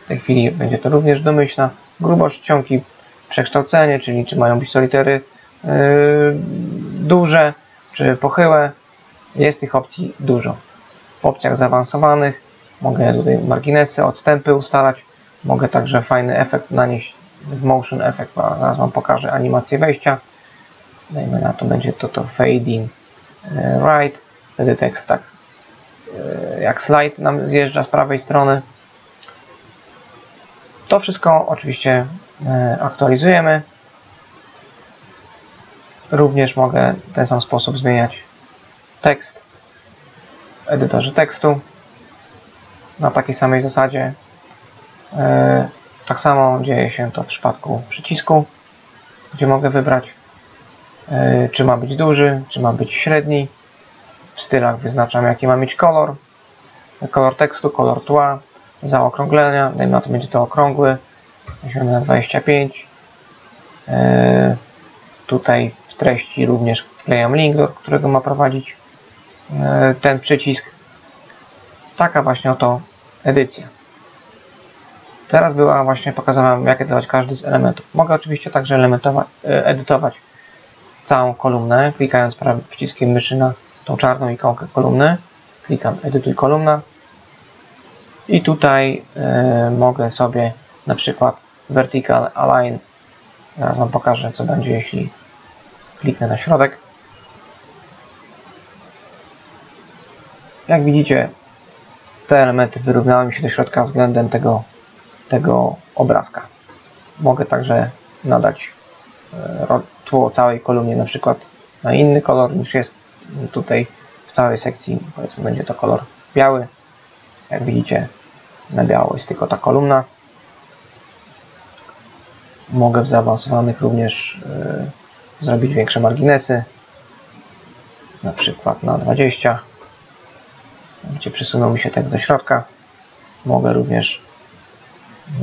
W tej chwili będzie to również domyślna. Grubość czcionki, przekształcenie, czyli czy mają być to litery duże, czy pochyłe. Jest tych opcji dużo. W opcjach zaawansowanych mogę tutaj marginesy, odstępy ustalać. Mogę także fajny efekt nanieść, motion efekt, zaraz Wam pokażę animację wejścia. Dajmy na to, będzie to fade in right. Wtedy tekst tak jak slajd nam zjeżdża z prawej strony. To wszystko oczywiście aktualizujemy. Również mogę w ten sam sposób zmieniać tekst w edytorze tekstu na takiej samej zasadzie. Tak samo dzieje się to w przypadku przycisku, gdzie mogę wybrać, czy ma być duży, czy ma być średni. W stylach wyznaczam, jaki ma mieć kolor, kolor tekstu, kolor tła, zaokrąglenia. Dajmy na to, będzie to okrągły. Weźmiemy na 25. Tutaj w treści również wklejam link, do którego ma prowadzić ten przycisk. Taka właśnie oto edycja. Teraz była właśnie, pokazałem, jak edytować każdy z elementów. Mogę oczywiście także edytować całą kolumnę, klikając prawym przyciskiem myszy na tą czarną ikonkę kolumny. Klikam edytuj kolumna. I tutaj mogę sobie na przykład vertical align. Zaraz Wam pokażę, co będzie, jeśli kliknę na środek. Jak widzicie, te elementy wyrównały mi się do środka względem tego obrazka. Mogę także nadać tło całej kolumnie, na przykład na inny kolor niż jest tutaj w całej sekcji. Powiedzmy, będzie to kolor biały. Jak widzicie, na biało jest tylko ta kolumna. Mogę w zaawansowanych również zrobić większe marginesy, na przykład na 20, gdzie przesunął mi się tekst do środka. Mogę również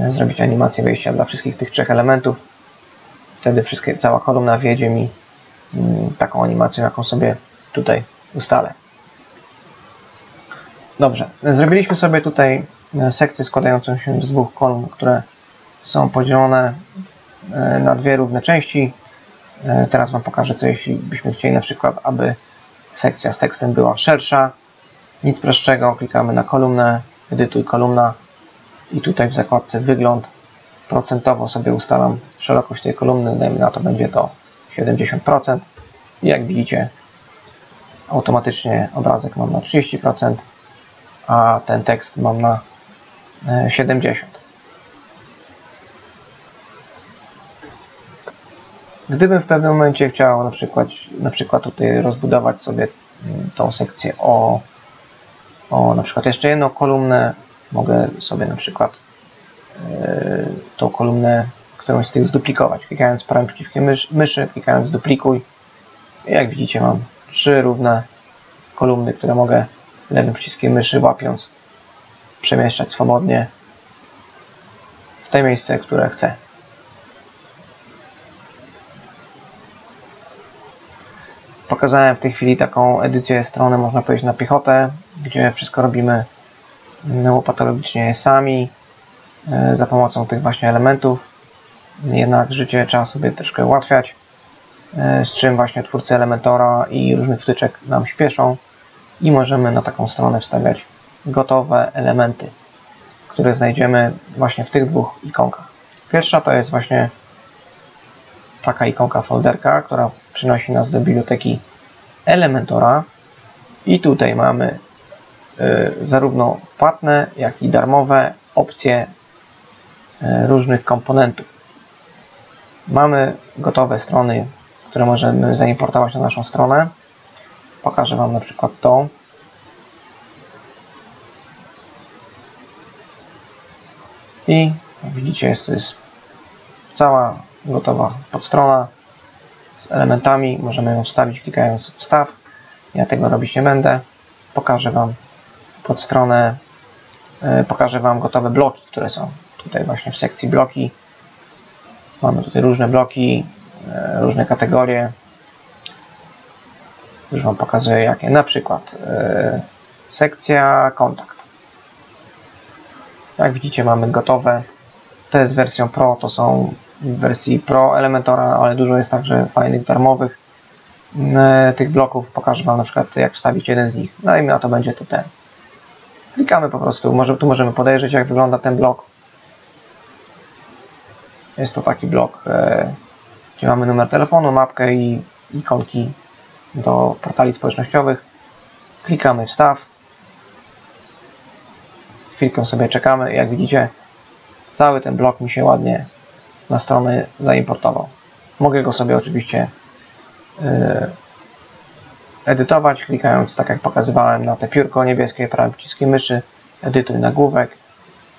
zrobić animację wejścia dla wszystkich tych trzech elementów. Wtedy cała kolumna wjedzie mi taką animację, jaką sobie tutaj ustalę. Dobrze, zrobiliśmy sobie tutaj sekcję składającą się z dwóch kolumn, które są podzielone na dwie równe części. Teraz Wam pokażę, co jeśli byśmy chcieli na przykład, aby sekcja z tekstem była szersza. Nic prostszego, klikamy na kolumnę, edytuj kolumna i tutaj w zakładce wygląd procentowo sobie ustalam szerokość tej kolumny, dajmy na to, będzie to 70%. I jak widzicie, automatycznie obrazek mam na 30%, a ten tekst mam na 70%. Gdybym w pewnym momencie chciał na przykład tutaj rozbudować sobie tą sekcję o na przykład jeszcze jedną kolumnę, mogę sobie na przykład tą kolumnę, którąś z tych zduplikować, klikając prawym przyciskiem myszy, klikając duplikuj. I jak widzicie, mam trzy równe kolumny, które mogę lewym przyciskiem myszy łapiąc przemieszczać swobodnie w te miejsce, które chcę. Pokazałem w tej chwili taką edycję strony, można powiedzieć, na piechotę, gdzie wszystko robimy łopatologicznie sami, za pomocą tych właśnie elementów. Jednak życie trzeba sobie troszkę ułatwiać, z czym właśnie twórcy Elementora i różnych wtyczek nam śpieszą i możemy na taką stronę wstawiać gotowe elementy, które znajdziemy właśnie w tych dwóch ikonkach. Pierwsza to jest właśnie taka ikonka folderka, która przynosi nas do biblioteki Elementora i tutaj mamy zarówno płatne, jak i darmowe opcje różnych komponentów. Mamy gotowe strony, które możemy zaimportować na naszą stronę. Pokażę Wam na przykład tą. I jak widzicie, to jest cała gotowa podstrona z elementami. Możemy ją wstawić klikając wstaw. Ja tego robić nie będę. Pokażę Wam podstronę, pokażę Wam gotowe bloki, które są tutaj właśnie w sekcji bloki. Mamy tutaj różne bloki, różne kategorie. Już Wam pokazuję jakie. Na przykład sekcja kontakt. Jak widzicie, mamy gotowe. To jest wersją Pro, to są w wersji Pro Elementora, ale dużo jest także fajnych, darmowych tych bloków. Pokażę Wam na przykład, jak wstawić jeden z nich. Dajmy na to, będzie to ten. Klikamy po prostu, tu możemy podejrzeć, jak wygląda ten blok. Jest to taki blok, gdzie mamy numer telefonu, mapkę i ikonki do portali społecznościowych. Klikamy wstaw. Chwilkę sobie czekamy. Jak widzicie, cały ten blok mi się ładnie na stronę zaimportował. Mogę go sobie oczywiście edytować, klikając, tak jak pokazywałem, na te piórko niebieskie, prawym przyciskiem myszy, edytuj nagłówek.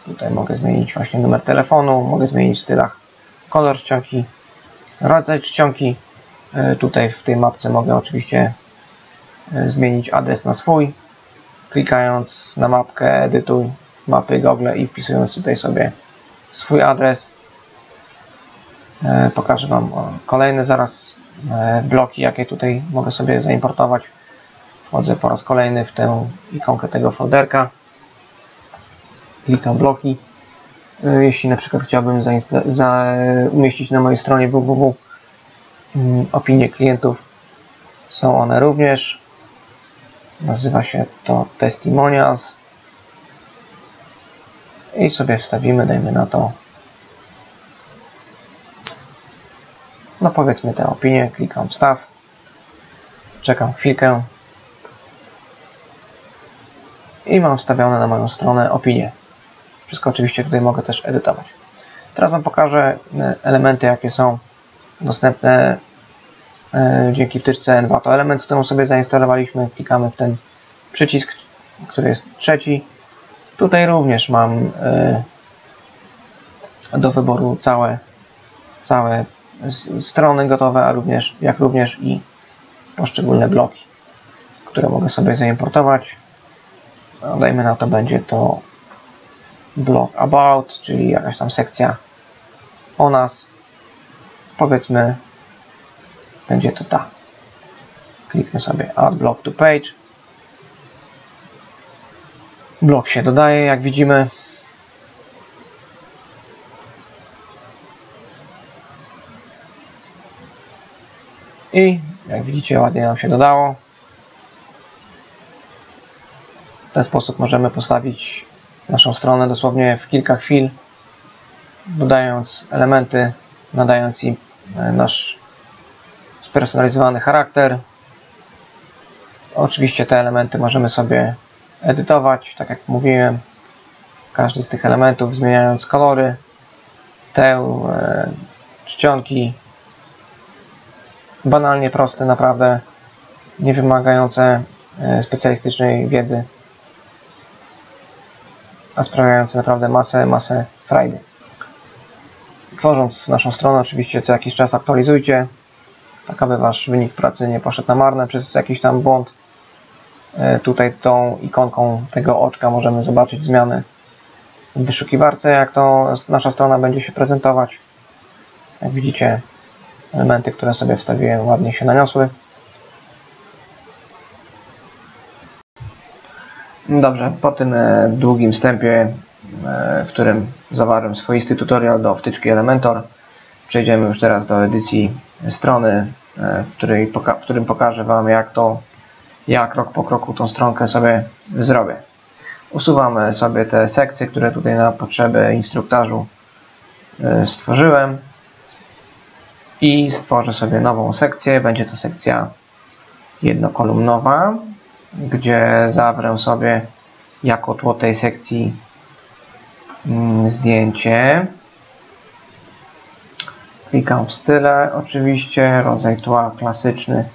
Tutaj mogę zmienić właśnie numer telefonu, mogę zmienić w stylach kolor czcionki, rodzaj czcionki. Tutaj w tej mapce mogę oczywiście zmienić adres na swój, klikając na mapkę edytuj mapy Google i wpisując tutaj sobie swój adres. Pokażę Wam kolejne zaraz bloki, jakie tutaj mogę sobie zaimportować. Wchodzę po raz kolejny w tę ikonkę tego folderka. Klikam bloki. Jeśli na przykład chciałbym umieścić na mojej stronie www opinie klientów, są one również. Nazywa się to Testimonials. I sobie wstawimy, dajmy na to, powiedzmy tę opinię, klikam wstaw, czekam chwilkę i mam wstawione na moją stronę opinię. Wszystko oczywiście tutaj mogę też edytować. Teraz Wam pokażę elementy, jakie są dostępne dzięki wtyczce Envato Elements, którą sobie zainstalowaliśmy. Klikamy w ten przycisk, który jest trzeci. Tutaj również mam do wyboru całe strony gotowe, jak również i poszczególne bloki, które mogę sobie zaimportować. Dajmy na to, będzie to blok About, czyli jakaś tam sekcja o nas. Powiedzmy, będzie to ta. Kliknę sobie Add Block to Page. Blok się dodaje, jak widzimy. I jak widzicie, ładnie nam się dodało. W ten sposób możemy postawić naszą stronę dosłownie w kilka chwil, dodając elementy, nadając im nasz spersonalizowany charakter. Oczywiście te elementy możemy sobie edytować, tak jak mówiłem, każdy z tych elementów, zmieniając kolory, czcionki. Banalnie proste, naprawdę nie wymagające specjalistycznej wiedzy, a sprawiające naprawdę masę frajdy. Tworząc naszą stronę, oczywiście co jakiś czas aktualizujcie, tak aby Wasz wynik pracy nie poszedł na marne przez jakiś tam błąd. Tutaj tą ikonką tego oczka możemy zobaczyć zmiany w wyszukiwarce, jak to nasza strona będzie się prezentować. Jak widzicie, elementy, które sobie wstawiłem, ładnie się naniosły. Dobrze, po tym długim wstępie, w którym zawarłem swoisty tutorial do wtyczki Elementor, przejdziemy już teraz do edycji strony, w którym pokażę Wam, jak to ja krok po kroku tą stronkę sobie zrobię. Usuwam sobie te sekcje, które tutaj na potrzeby instruktażu stworzyłem. I stworzę sobie nową sekcję. Będzie to sekcja jednokolumnowa, gdzie zawrę sobie jako tło tej sekcji zdjęcie. klikam w style, oczywiście rodzaj tła klasyczny,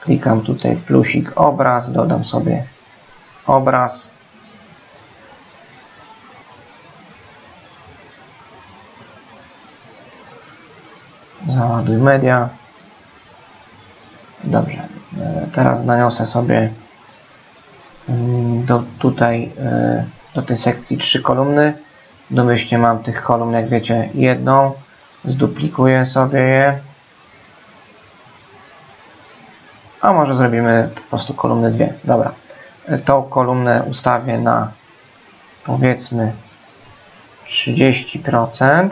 klikam tutaj plusik obraz, dodam sobie obraz. Załaduj media. Dobrze, teraz naniosę sobie do tej sekcji 3 kolumny. Domyślnie mam tych kolumn, jak wiecie, jedną. Zduplikuję sobie je. A może zrobimy po prostu kolumny 2. Dobra, tą kolumnę ustawię na powiedzmy 30%.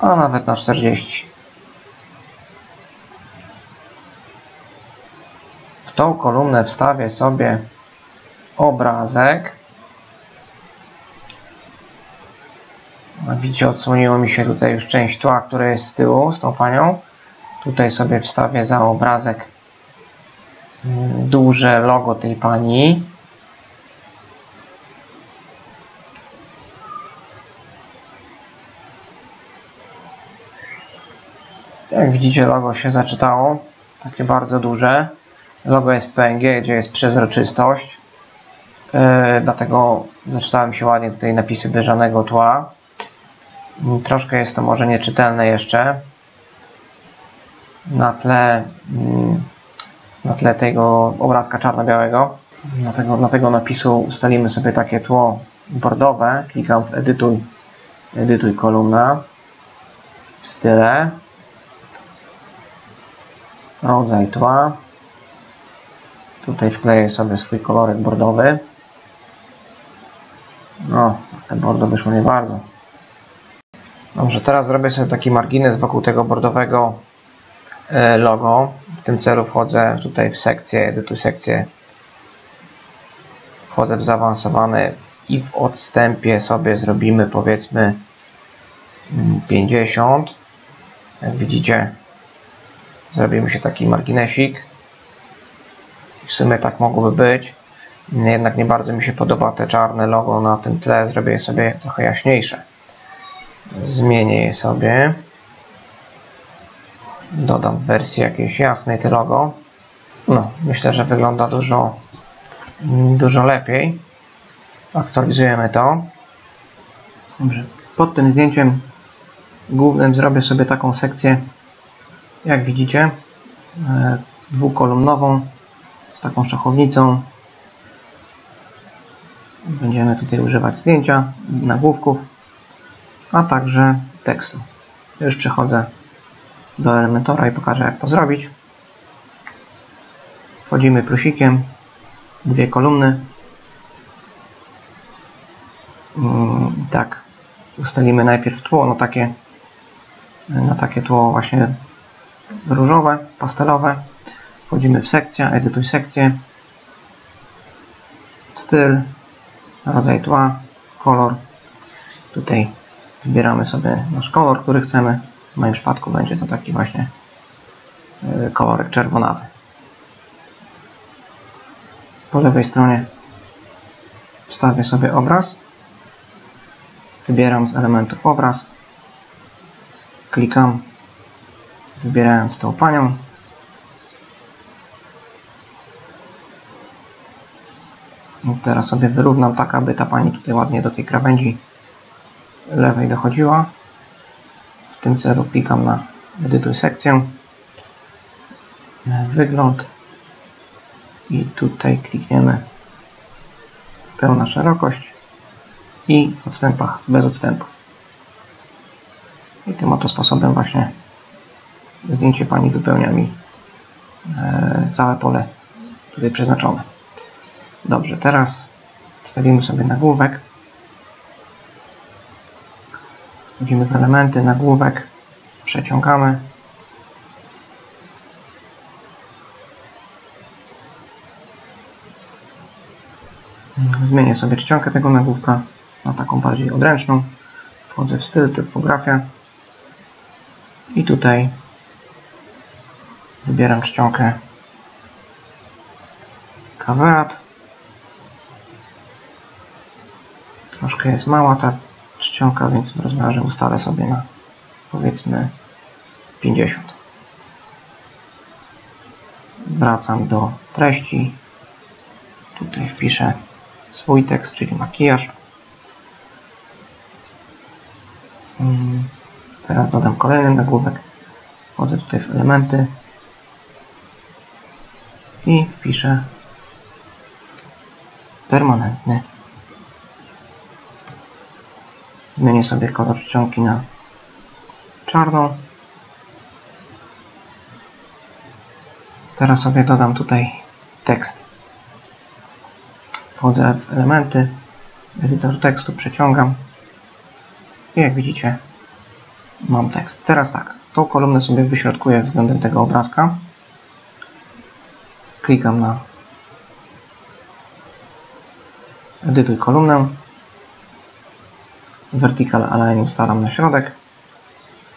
A nawet na 40. W tą kolumnę wstawię sobie obrazek. Widzicie, odsłoniło mi się tutaj już część tła, która jest z tyłu, z tą panią. Tutaj sobie wstawię za obrazek duże logo tej pani. Jak widzicie, logo się zaczytało, takie bardzo duże. Logo jest PNG, gdzie jest przezroczystość, dlatego zaczytałem się ładnie tutaj napisy bieżanego tła. Troszkę jest to może nieczytelne jeszcze na tle tego obrazka czarno-białego. Dlatego napisu ustalimy sobie takie tło bordowe. Klikam w edytuj kolumna, w style, rodzaj tła. Tutaj wkleję sobie swój kolorek bordowy. No, ten bordo wyszło nie bardzo. Dobrze, teraz zrobię sobie taki margines wokół tego bordowego logo. W tym celu wchodzę tutaj w sekcję, edytuj sekcję. Wchodzę w zaawansowane i w odstępie sobie zrobimy powiedzmy 50. Jak widzicie, zrobimy się taki marginesik. W sumie tak mogłoby być. Jednak nie bardzo mi się podoba te czarne logo na tym tle. Zrobię je sobie trochę jaśniejsze. Zmienię je sobie. Dodam w wersji jakiejś jasnej te logo. No, myślę, że wygląda dużo lepiej. Aktualizujemy to. Dobrze. Pod tym zdjęciem głównym zrobię sobie taką sekcję, jak widzicie, dwukolumnową z taką szachownicą. Będziemy tutaj używać zdjęcia, nagłówków, a także tekstu. Już przechodzę do Elementora i pokażę, jak to zrobić. Wchodzimy plusikiem, dwie kolumny. I tak ustalimy najpierw tło, na takie tło właśnie różowe, pastelowe. Wchodzimy w sekcję, edytuj sekcję, styl, rodzaj tła, kolor. Tutaj wybieramy sobie nasz kolor, który chcemy. W moim przypadku będzie to taki właśnie kolorek czerwonawy. Po lewej stronie wstawię sobie obraz. Wybieram z elementów obraz. Klikam, wybierając tą panią. I teraz sobie wyrównam tak, aby ta pani tutaj ładnie do tej krawędzi lewej dochodziła. W tym celu klikam na edytuj sekcję, wygląd i tutaj klikniemy pełna szerokość i w odstępach bez odstępu. I tym oto sposobem właśnie zdjęcie pani wypełnia mi całe pole tutaj przeznaczone. Dobrze, teraz wstawimy sobie nagłówek. Wchodzimy w elementy, nagłówek, przeciągamy. Zmienię sobie czcionkę tego nagłówka na taką bardziej odręczną. Wchodzę w styl, typografia. I tutaj wybieram czcionkę kaweat. Troszkę jest mała ta czcionka, więc rozumiem, że ustawię sobie na powiedzmy 50. Wracam do treści. Tutaj wpiszę swój tekst, czyli makijaż. Teraz dodam kolejny nagłówek. Wchodzę tutaj w elementy i wpiszę permanentny. Zmienię sobie kolor czcionki na czarną. Teraz sobie dodam tutaj tekst. Wchodzę w elementy, edytor tekstu, przeciągam i jak widzicie mam tekst. Teraz tak, tą kolumnę sobie wyśrodkuję względem tego obrazka. Klikam na edytuj kolumnę. Vertical Align ustalam na środek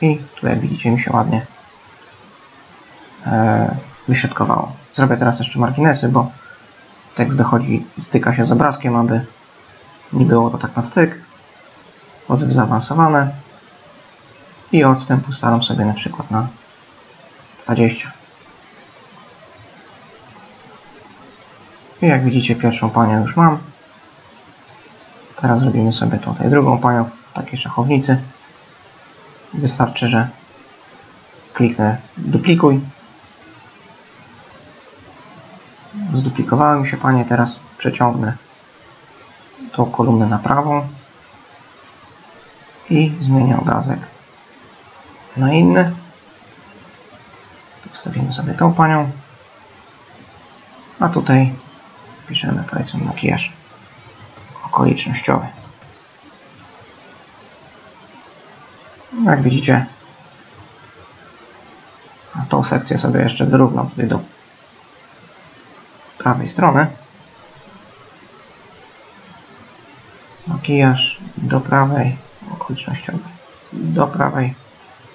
i tutaj widzicie, mi się ładnie wyśrodkowało. Zrobię teraz jeszcze marginesy, bo tekst dochodzi, styka się z obrazkiem, aby nie było to tak na styk. Wchodzę w zaawansowane i odstęp ustalam sobie na przykład na 20. I jak widzicie, pierwszą panią już mam. Teraz robimy sobie tutaj drugą panią w takiej szachownicy. Wystarczy, że kliknę duplikuj. Zduplikowały mi się panie. Teraz przeciągnę tą kolumnę na prawą i zmienię obrazek na inny. Wstawimy sobie tą panią, a tutaj piszemy powiedzmy makijaż okolicznościowy. Jak widzicie, a tą sekcję sobie jeszcze wyrównam tutaj do prawej strony. Makijaż do prawej, okolicznościowy do prawej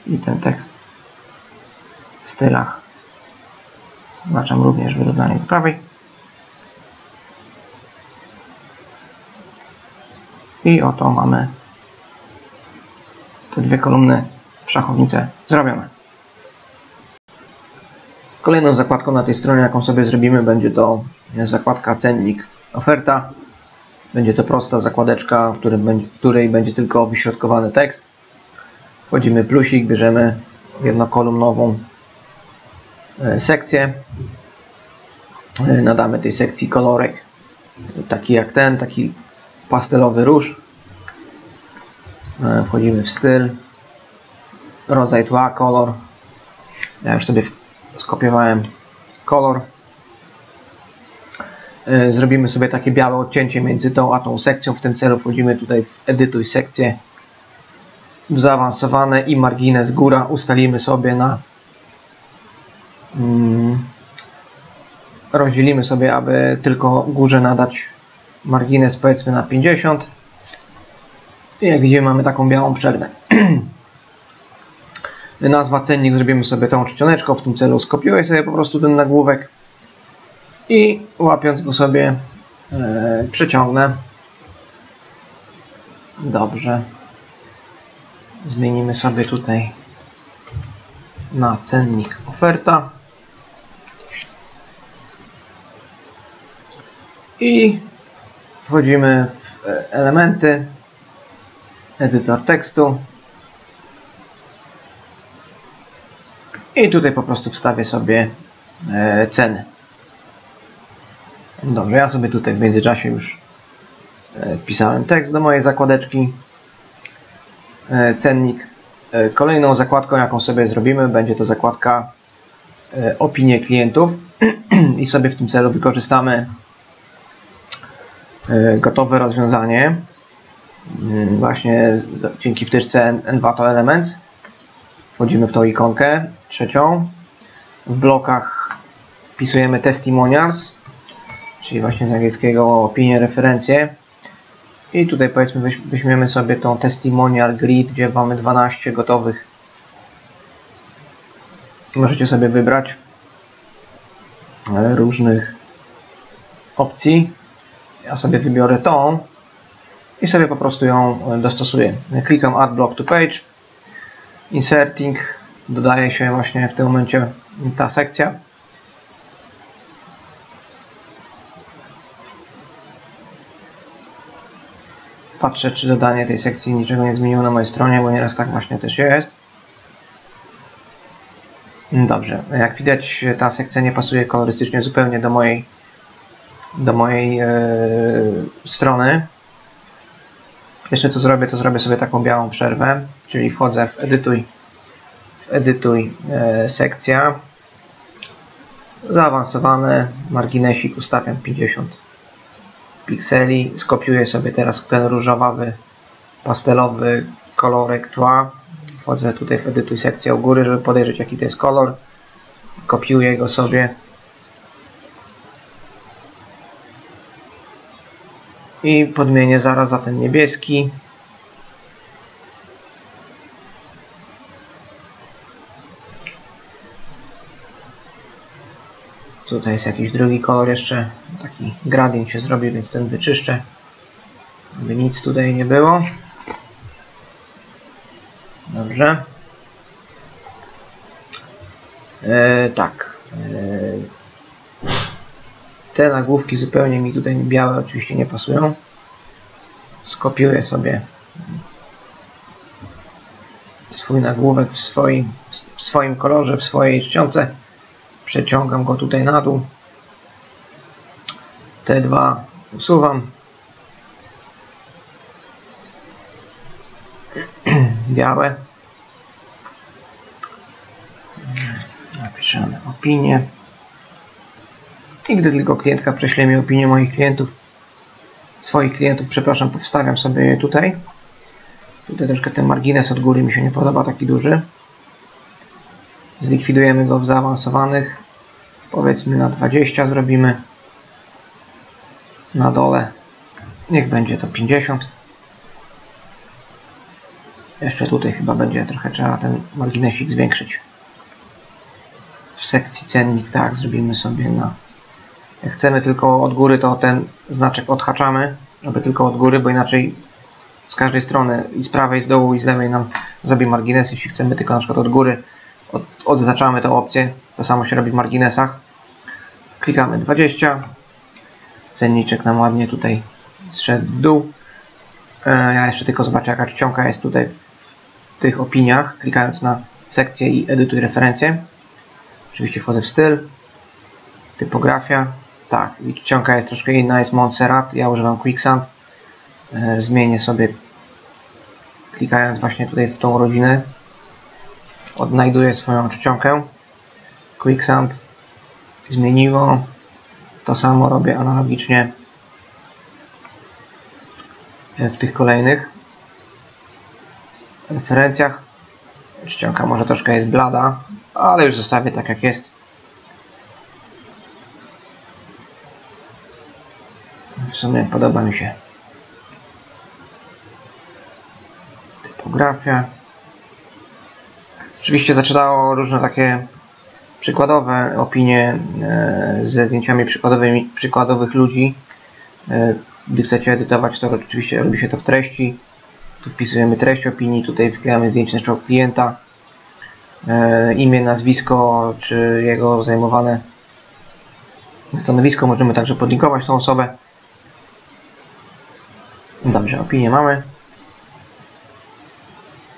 i ten tekst w stylach zaznaczam również wyrównanie do prawej. I oto mamy te dwie kolumny w szachownicę zrobione. Kolejną zakładką na tej stronie, jaką sobie zrobimy, będzie to zakładka cennik oferta. Będzie to prosta zakładeczka, w której będzie tylko wyśrodkowany tekst. Wchodzimy plusik, bierzemy jednokolumnową sekcję. Nadamy tej sekcji kolorek, taki jak ten, taki pastelowy róż. Wchodzimy w styl, rodzaj tła, kolor. Ja już sobie skopiowałem kolor. Zrobimy sobie takie białe odcięcie między tą a tą sekcją. W tym celu wchodzimy tutaj w edytuj sekcję, w zaawansowane i margines góra ustalimy sobie na rozdzielimy sobie, aby tylko górze nadać margines powiedzmy na 50. I jak widzimy, mamy taką białą przerwę. Nazwa cennik zrobimy sobie tą czcioneczką. W tym celu skopiuję sobie po prostu ten nagłówek i łapiąc go sobie przeciągnę. Dobrze. Zmienimy sobie tutaj na cennik oferta. I wchodzimy w elementy, edytor tekstu i tutaj po prostu wstawię sobie ceny. Dobrze, ja sobie tutaj w międzyczasie już wpisałem tekst do mojej zakładeczki cennik. Kolejną zakładką, jaką sobie zrobimy, będzie to zakładka opinie klientów i sobie w tym celu wykorzystamy gotowe rozwiązanie właśnie dzięki wtyczce Envato Elements. Wchodzimy w tą ikonkę trzecią, w blokach wpisujemy testimonials, czyli właśnie z angielskiego opinie, referencje i tutaj powiedzmy weźmiemy sobie tą testimonial grid, gdzie mamy 12 gotowych, możecie sobie wybrać różnych opcji. Ja sobie wybiorę tą i sobie po prostu ją dostosuję. Klikam Add Block to Page, Inserting, dodaje się właśnie w tym momencie ta sekcja. Patrzę, czy dodanie tej sekcji niczego nie zmieniło na mojej stronie, bo nieraz tak właśnie też jest. Dobrze, jak widać, ta sekcja nie pasuje kolorystycznie zupełnie do mojej strony. Jeszcze co zrobię, to zrobię sobie taką białą przerwę, czyli wchodzę w edytuj sekcja, zaawansowane, marginesik ustawiam 50 pikseli, skopiuję sobie teraz ten różowawy, pastelowy kolorek tła, wchodzę tutaj w edytuj sekcję u góry, żeby podejrzeć jaki to jest kolor, kopiuję go sobie i podmienię zaraz za ten niebieski. Tutaj jest jakiś drugi kolor jeszcze, taki gradient się zrobi, więc ten wyczyszczę, aby nic tutaj nie było. Dobrze. Te nagłówki zupełnie mi tutaj białe oczywiście nie pasują. Skopiuję sobie swój nagłówek w swoim kolorze, w swojej czcionce. Przeciągam go tutaj na dół. Te dwa usuwam. Białe. Napiszemy opinię. I gdy tylko klientka prześle mi opinię moich klientów, swoich klientów, powstawiam sobie je tutaj. Tutaj troszkę ten margines od góry mi się nie podoba, taki duży. Zlikwidujemy go w zaawansowanych. Powiedzmy na 20 zrobimy. Na dole niech będzie to 50. Jeszcze tutaj chyba będzie trochę trzeba ten marginesik zwiększyć. W sekcji cennik tak zrobimy sobie na... Jak chcemy tylko od góry, to ten znaczek odhaczamy, żeby tylko od góry, bo inaczej z każdej strony i z prawej, z dołu i z lewej nam zrobi margines. Jeśli chcemy tylko na przykład od góry, odznaczamy tę opcję. To samo się robi w marginesach. Klikamy 20. Cenniczek nam ładnie tutaj zszedł w dół. Ja jeszcze tylko zobaczę, jaka czcionka jest tutaj w tych opiniach, klikając na sekcję i edytuj referencję. Oczywiście wchodzę w styl, typografia. Tak, i czcionka jest troszkę inna, jest Montserrat, ja używam Quicksand. Zmienię sobie, klikając właśnie tutaj w tą rodzinę, odnajduję swoją czcionkę. Quicksand zmieniło. To samo robię analogicznie w tych kolejnych referencjach. Czcionka może troszkę jest blada, ale już zostawię tak jak jest. W sumie podoba mi się typografia. Oczywiście zaczynało różne takie przykładowe opinie ze zdjęciami przykładowych ludzi. Gdy chcecie edytować, to oczywiście robi się to w treści. Tu wpisujemy treść opinii, tutaj wklejamy zdjęcie naszego klienta, imię, nazwisko czy jego zajmowane stanowisko. Możemy także podlinkować tą osobę. Dobrze, opinię mamy.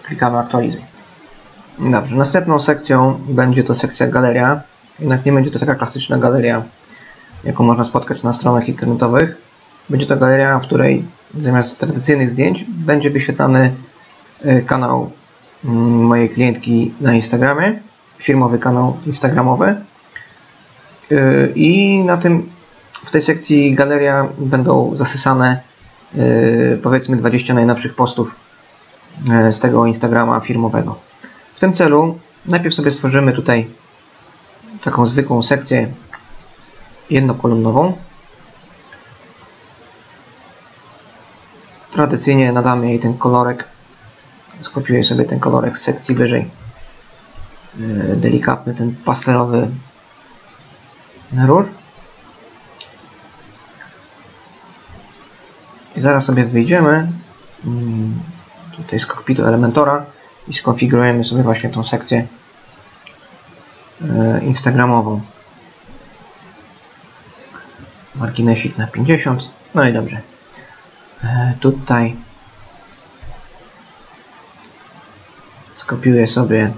Klikamy aktualizuj. Dobrze, następną sekcją będzie to sekcja galeria. Jednak nie będzie to taka klasyczna galeria, jaką można spotkać na stronach internetowych. Będzie to galeria, w której zamiast tradycyjnych zdjęć będzie wyświetlany kanał mojej klientki na Instagramie, firmowy kanał instagramowy. I na tym, w tej sekcji galeria będą zasysane powiedzmy 20 najnowszych postów z tego Instagrama firmowego. W tym celu najpierw sobie stworzymy tutaj taką zwykłą sekcję jednokolumnową. Tradycyjnie nadamy jej ten kolorek. Skopiuję sobie ten kolorek z sekcji wyżej. Delikatny, ten pastelowy róż. I zaraz sobie wyjdziemy tutaj z kokpitu Elementora i skonfigurujemy sobie właśnie tą sekcję instagramową. Marginesik na 50. No i dobrze. Tutaj skopiuję sobie .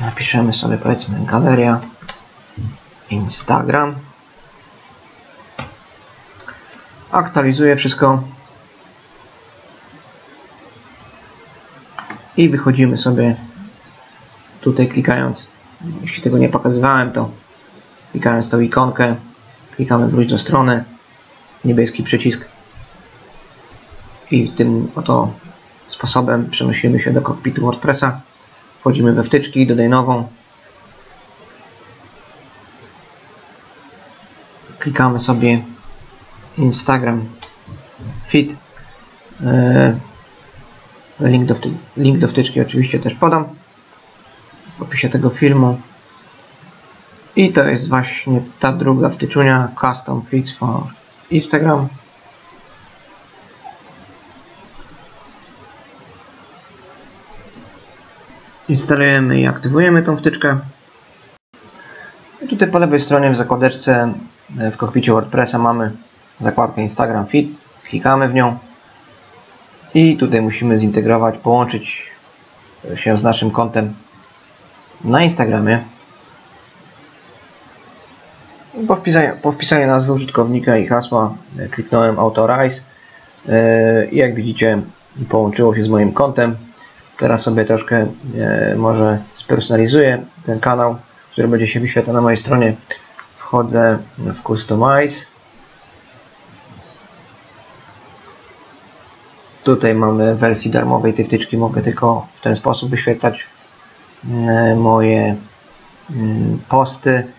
Napiszemy sobie, powiedzmy, galeria Instagram. Aktualizuję wszystko. I wychodzimy sobie tutaj, klikając, jeśli tego nie pokazywałem, to klikając tą ikonkę, klikamy wróć do strony, niebieski przycisk i tym oto sposobem przenosimy się do kokpitu WordPressa. Wchodzimy we wtyczki, dodaj nową. Klikamy sobie Instagram Feed. Link do wtyczki oczywiście też podam w opisie tego filmu. I to jest właśnie ta druga wtyczunia, Custom Feeds for Instagram. Instalujemy i aktywujemy tą wtyczkę. I tutaj po lewej stronie w zakładeczce w kokpicie WordPressa mamy zakładkę Instagram Feed. Klikamy w nią. I tutaj musimy zintegrować, połączyć się z naszym kontem na Instagramie. Po wpisaniu nazwy użytkownika i hasła kliknąłem Authorize. I jak widzicie, połączyło się z moim kontem. Teraz sobie troszkę może spersonalizuję ten kanał, który będzie się wyświetlał na mojej stronie. Wchodzę w Customize. Tutaj mamy w wersji darmowej tej wtyczki. Mogę tylko w ten sposób wyświetlać moje posty.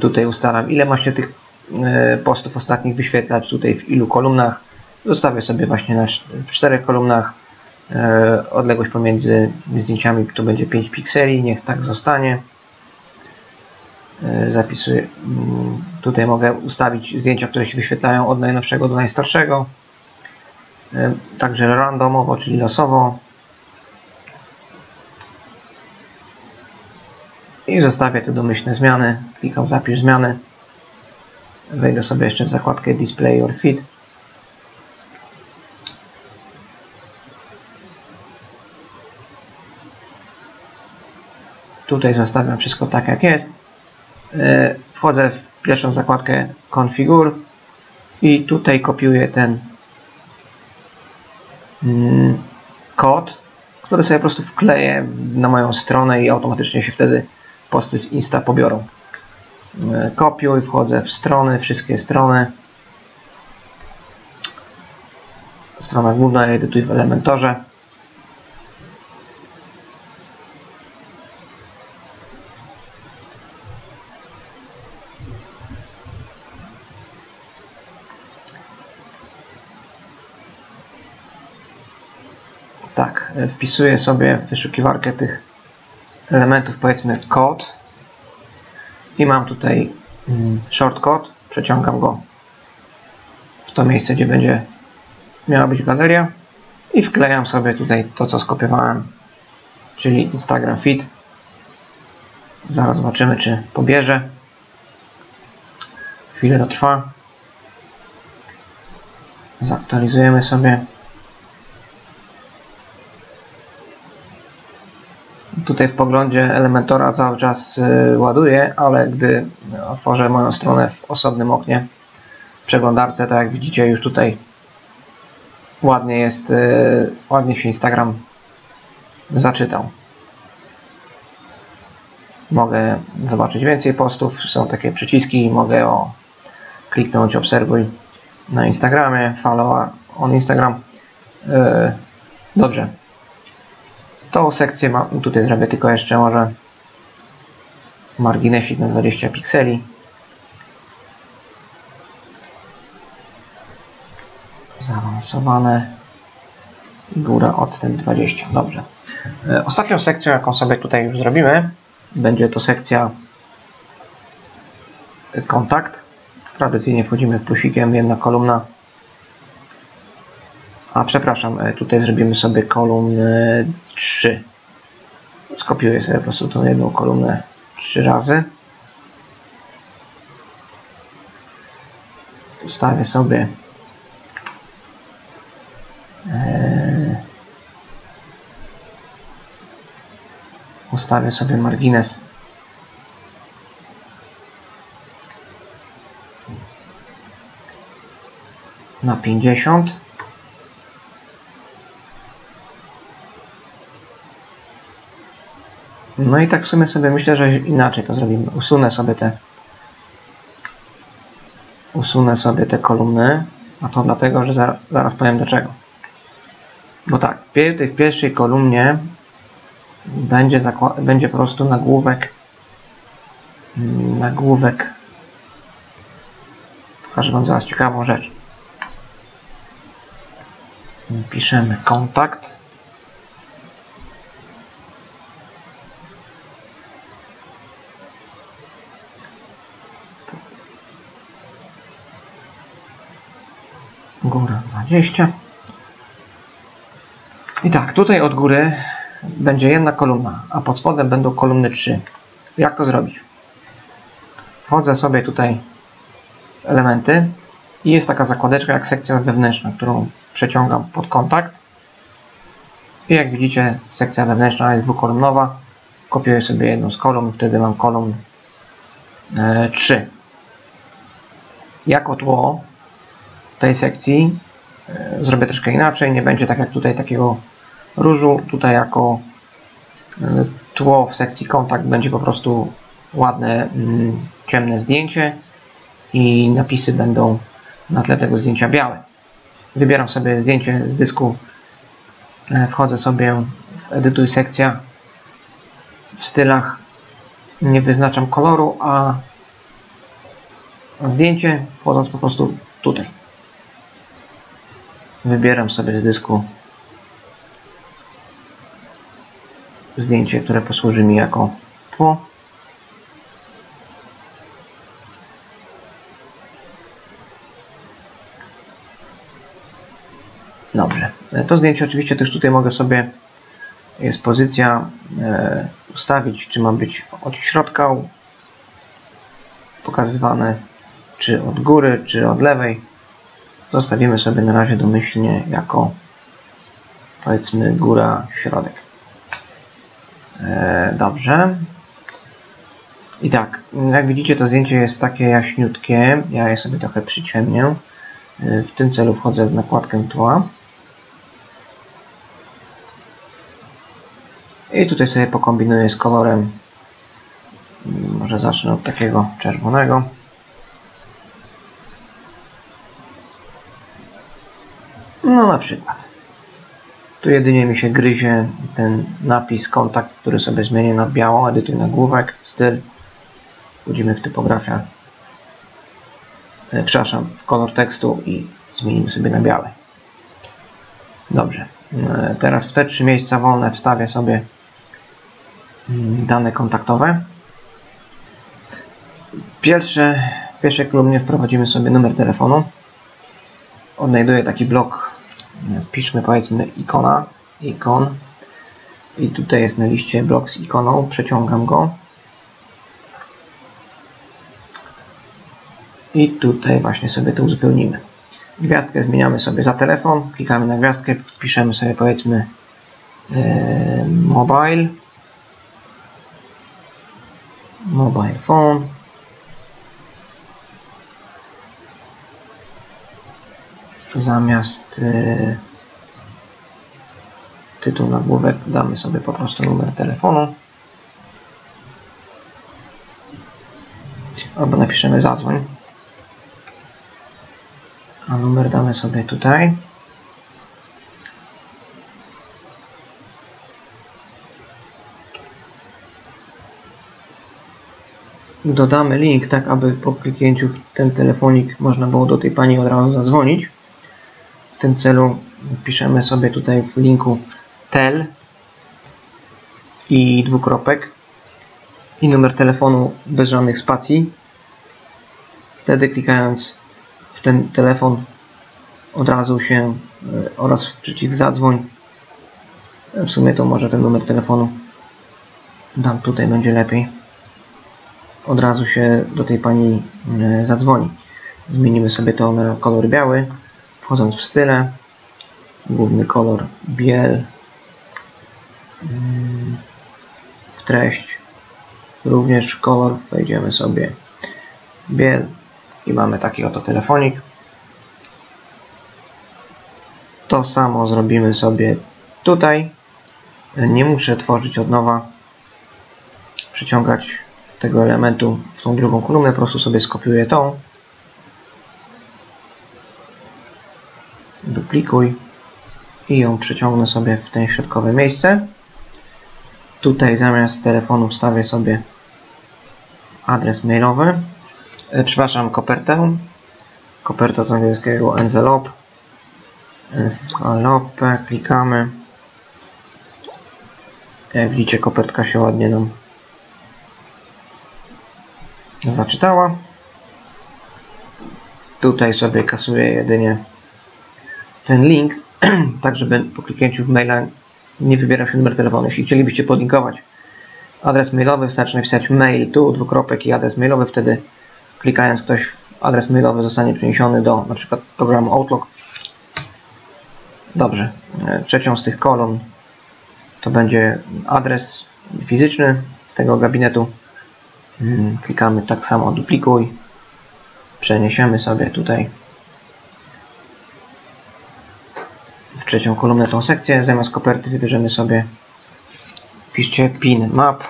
Tutaj ustalam, ile ma się tych postów ostatnich wyświetlać, tutaj w ilu kolumnach. Zostawię sobie właśnie na 4 kolumnach. Odległość pomiędzy zdjęciami to będzie 5 pikseli, niech tak zostanie. Zapisuję. Tutaj mogę ustawić zdjęcia, które się wyświetlają od najnowszego do najstarszego. Także randomowo, czyli losowo. I zostawię te domyślne zmiany. Klikam zapisz zmiany. Wejdę sobie jeszcze w zakładkę Display or Feed. Tutaj zostawiam wszystko tak, jak jest. Wchodzę w pierwszą zakładkę Configure i tutaj kopiuję ten kod, który sobie po prostu wkleję na moją stronę i automatycznie się wtedy posty z Insta pobiorą. Kopiuję, wchodzę w strony, wszystkie strony. Strona główna, edytuj w Elementorze. Tak, wpisuję sobie w wyszukiwarkę tych elementów, powiedzmy, kod i mam tutaj shortcode, przeciągam go w to miejsce, gdzie będzie miała być galeria i wklejam sobie tutaj to, co skopiowałem, czyli Instagram Feed. Zaraz zobaczymy, czy pobierze. Chwilę to trwa. Zaktualizujemy sobie. Tutaj w poglądzie Elementora cały czas ładuję, ale gdy otworzę moją stronę w osobnym oknie w przeglądarce, to jak widzicie, już tutaj ładnie jest, ładnie się Instagram zaczytał. Mogę zobaczyć więcej postów, są takie przyciski, mogę kliknąć obserwuj na Instagramie, follow on Instagram. Dobrze. Tą sekcję mam, tutaj zrobię tylko jeszcze może marginesik na 20 pikseli. Zaawansowane Góra, odstęp 20. Dobrze. Ostatnią sekcją, jaką sobie tutaj już zrobimy, będzie to sekcja kontakt. Tradycyjnie wchodzimy w plusikiem, jedna kolumna. A przepraszam, tutaj zrobimy sobie kolumnę 3. Skopiuję sobie po prostu tą jedną kolumnę 3 razy. Ustawię sobie margines. Na 50. No i tak w sumie sobie myślę, że inaczej to zrobimy. Usunę sobie te kolumny, a to dlatego, że zaraz powiem do czego. Bo tak, w pierwszej kolumnie będzie po prostu nagłówek. Pokażę wam zaraz ciekawą rzecz. Piszemy kontakt. Góra 20. I tak, tutaj od góry będzie jedna kolumna, a pod spodem będą kolumny 3. Jak to zrobić? Wchodzę sobie tutaj w elementy i jest taka zakładeczka jak sekcja wewnętrzna, którą przeciągam pod kontakt. I jak widzicie, sekcja wewnętrzna jest dwukolumnowa. Kopiuję sobie jedną z kolumn, wtedy mam kolumn 3. Jako tło tej sekcji zrobię troszkę inaczej, nie będzie tak jak tutaj takiego różu, tutaj jako tło w sekcji kontakt będzie po prostu ładne, ciemne zdjęcie i napisy będą na tle tego zdjęcia białe. Wybieram sobie zdjęcie z dysku, wchodzę sobie w edytuj sekcja, w stylach nie wyznaczam koloru, a zdjęcie wchodząc po prostu tutaj. Wybieram sobie z dysku zdjęcie, które posłuży mi jako tło. Dobrze. To zdjęcie oczywiście też tutaj mogę sobie, jest pozycja, ustawić, czy ma być od środka pokazywane, czy od góry, czy od lewej. Zostawimy sobie na razie domyślnie jako, powiedzmy, góra, środek. Dobrze. I tak, jak widzicie, to zdjęcie jest takie jaśniutkie. Ja je sobie trochę przyciemnię. W tym celu wchodzę w nakładkę tła. I tutaj sobie pokombinuję z kolorem. Może zacznę od takiego czerwonego. No na przykład. Tu jedynie mi się gryzie ten napis kontakt, który sobie zmienię na biało, edytuję nagłówek, styl. Wchodzimy w typografię. Przepraszam, w kolor tekstu i zmienimy sobie na biały. Dobrze. Teraz w te 3 miejsca wolne wstawię sobie dane kontaktowe. W pierwszej kolumnie wprowadzimy sobie numer telefonu. Odnajduję taki blok. Piszmy, powiedzmy, ikon i tutaj jest na liście blok z ikoną, przeciągam go i tutaj właśnie sobie to uzupełnimy. Gwiazdkę zmieniamy sobie za telefon, klikamy na gwiazdkę, piszemy sobie, powiedzmy, mobile phone. Zamiast tytuł nagłówek damy sobie po prostu numer telefonu. Albo napiszemy zadzwoń. A numer damy sobie tutaj. Dodamy link, tak aby po kliknięciu w ten telefonik można było do tej pani od razu zadzwonić. W tym celu piszemy sobie tutaj w linku tel i dwukropek i numer telefonu bez żadnych spacji. Wtedy klikając w ten telefon od razu się oraz w przycisk zadzwoń. W sumie to może ten numer telefonu dam tutaj, będzie lepiej. Od razu się do tej pani zadzwoni. Zmienimy sobie to na kolor biały. Wchodząc w style, główny kolor biel, w treść również kolor, wejdziemy sobie biel i mamy taki oto telefonik. To samo zrobimy sobie tutaj. Nie muszę tworzyć od nowa, przyciągać tego elementu w tą drugą kolumnę, po prostu sobie skopiuję tą. Duplikuj i ją przyciągnę sobie w ten środkowe miejsce. Tutaj zamiast telefonu wstawię sobie adres mailowy, przepraszam, kopertę. Koperta z angielskiego envelope. Envelope, klikamy. Jak widzicie, kopertka się ładnie nam zaczytała. Tutaj sobie kasuję jedynie ten link, tak żeby po kliknięciu w maila nie wybierał się numer telefonu. Jeśli chcielibyście podlinkować adres mailowy, wystarczy napisać mail tu, dwukropek i adres mailowy, wtedy klikając ktoś w adres mailowy zostanie przeniesiony do na przykład programu Outlook. Dobrze, trzecią z tych kolumn to będzie adres fizyczny tego gabinetu. Klikamy tak samo duplikuj, przeniesiemy sobie tutaj trzecią kolumnę tą sekcję, zamiast koperty wybierzemy sobie, piszcie pin map,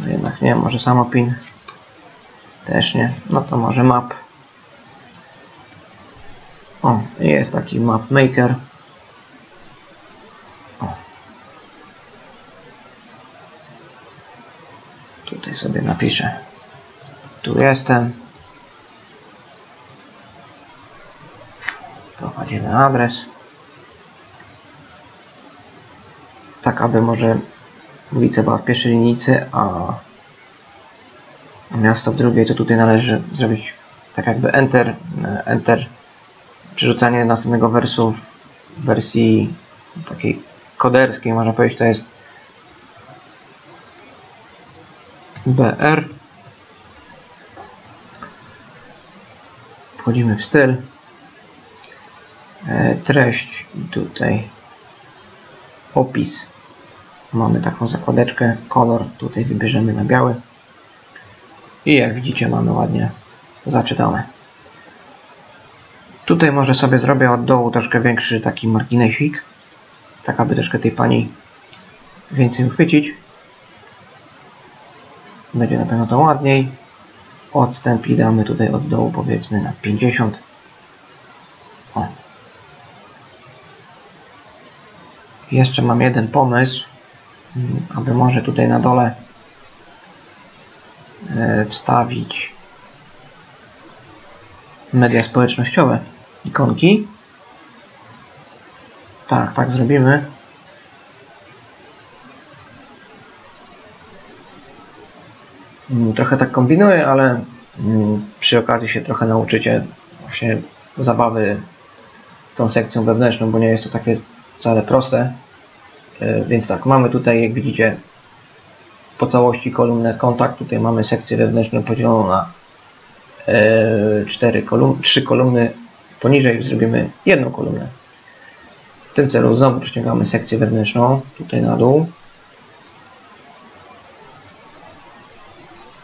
no jednak nie, może samo pin, też nie, no to może map, o, jest taki map maker, o. Tutaj sobie napiszę, tu jestem, prowadzimy adres, tak aby może ulica była w pierwszej linijce, a miasto w drugiej, to tutaj należy zrobić tak jakby enter, przerzucanie następnego wersu w wersji takiej koderskiej, można powiedzieć, to jest BR. Wchodzimy w styl, treść i tutaj opis, mamy taką zakładeczkę, kolor tutaj wybierzemy na biały i jak widzicie mamy ładnie zaczytane. Tutaj może sobie zrobię od dołu troszkę większy taki marginesik, tak aby troszkę tej pani więcej uchwycić, będzie na pewno to ładniej. Odstęp i damy tutaj od dołu powiedzmy na 50. O. Jeszcze mam jeden pomysł, aby może tutaj na dole wstawić media społecznościowe, ikonki. Tak zrobimy. Trochę tak kombinuję, ale przy okazji się trochę nauczycie właśnie zabawy z tą sekcją wewnętrzną, bo nie jest to takie wcale proste. Więc tak, mamy tutaj, jak widzicie, po całości kolumnę kontakt, tutaj mamy sekcję wewnętrzną podzieloną na 3 kolumny, poniżej zrobimy jedną kolumnę. W tym celu znowu przeciągamy sekcję wewnętrzną tutaj na dół,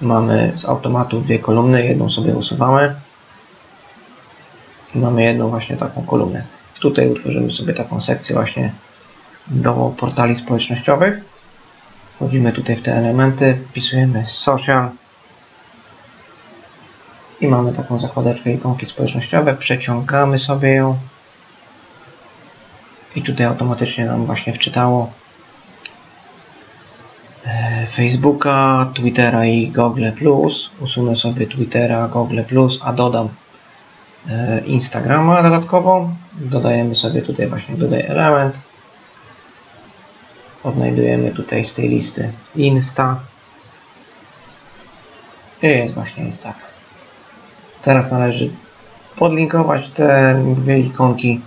mamy z automatu 2 kolumny, jedną sobie usuwamy i mamy jedną właśnie taką kolumnę. Tutaj utworzymy sobie taką sekcję właśnie do portali społecznościowych. Wchodzimy tutaj w te elementy, wpisujemy social i mamy taką zakładeczkę ikonki społecznościowe, przeciągamy sobie ją i tutaj automatycznie nam właśnie wczytało Facebooka, Twittera i Google+. Usunę sobie Twittera, Google+, a dodam Instagrama dodatkowo. Dodajemy sobie tutaj właśnie dodaj element. Odnajdujemy tutaj z tej listy Insta. I jest właśnie Instagram. Teraz należy podlinkować te dwie ikonki.